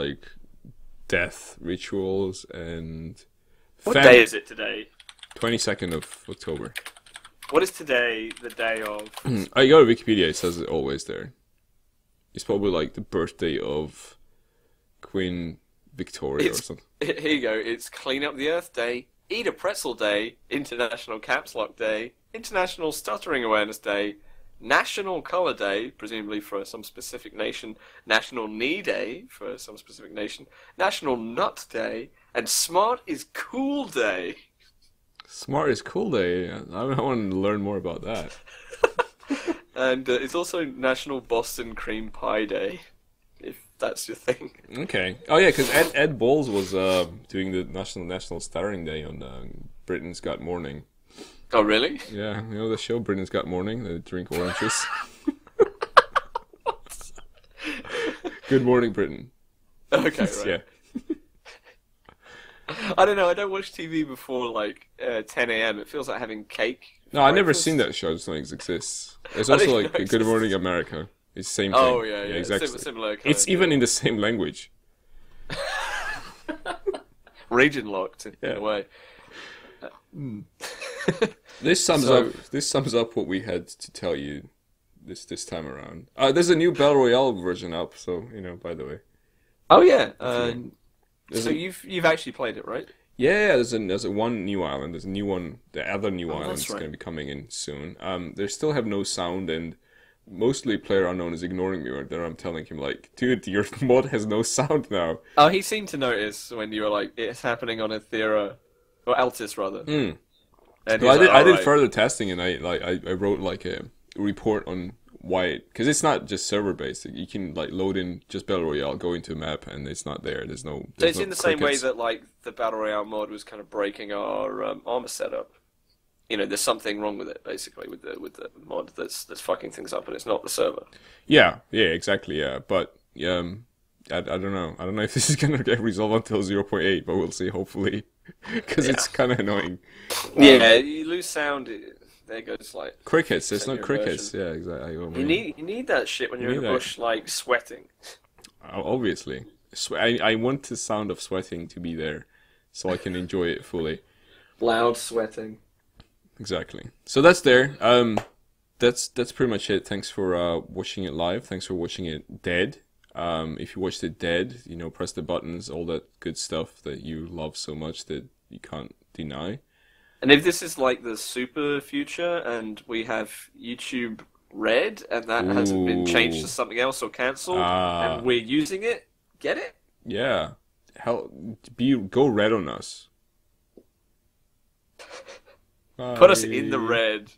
death rituals and. What day is it today? 22nd of October. What is today? The day of. I go to Wikipedia. It says it always there. It's probably the birthday of Queen Victoria or something. Here you go. It's Clean Up the Earth Day, Eat a Pretzel Day, International Caps Lock Day, International Stuttering Awareness Day. National Colour Day, presumably for some specific nation, National Knee Day for some specific nation, National Nut Day, and Smart is Cool Day. Smart is Cool Day? I want to learn more about that. And it's also National Boston Cream Pie Day, if that's your thing. Okay. Oh yeah, because Ed Balls was doing the National Stuttering Day on Britain's Got Morning. Oh, really? Yeah, you know the show Britain's Got Morning? They drink orange juice. Good Morning, Britain. Okay, right. Yeah. I don't know, I don't watch TV before 10 a.m. It feels like having cake. No, I've never seen that show, I just don't think it exists. It's also Good Morning America. It's the same thing. Oh, yeah, exactly. Similar kind it's even in the same language. Region locked, in a way. This sums up what we had to tell you this time around. There's a new Battle Royale version up, so by the way. Oh yeah. So you've actually played it, right? Yeah, there's one new island. There's a new one. The other new island is going to be coming in soon. They still have no sound, and mostly PlayerUnknown is ignoring me right there. I'm telling him dude, your mod has no sound now. Oh, he seemed to notice when you were it's happening on Aethera. Or Altis, rather. Mm. And well, I did further testing, and I wrote a report on why, because it's not just server based. You can load in just Battle Royale, go into a map, and it's not there. There's no. So it's in the same way that the Battle Royale mod was kind of breaking our armor setup. you know, there's something wrong with it, basically, with the mod that's fucking things up, and it's not the server. Yeah, yeah, exactly, yeah. But I don't know. I don't know if this is gonna get resolved until 0.8, but we'll see. Hopefully, because it's kind of annoying. Yeah, you lose sound. There goes like crickets. There's no crickets. Version. Yeah, exactly. You need that shit when you're in the bush, like sweating. Obviously, I want the sound of sweating to be there, so I can enjoy it fully. Loud sweating. Exactly. So that's there. That's pretty much it. Thanks for watching it live. Thanks for watching it dead. If you watched it dead, you know, press the buttons, all that good stuff that you love so much that you can't deny. And if this is like the super future and we have YouTube Red and that hasn't been changed to something else or cancelled and we're using it, get it? Yeah. Hell, go red on us. Bye. Put us in the red.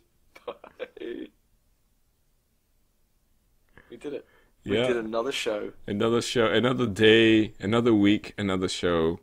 Bye. We did it. We did another show. Another day, another week, another show.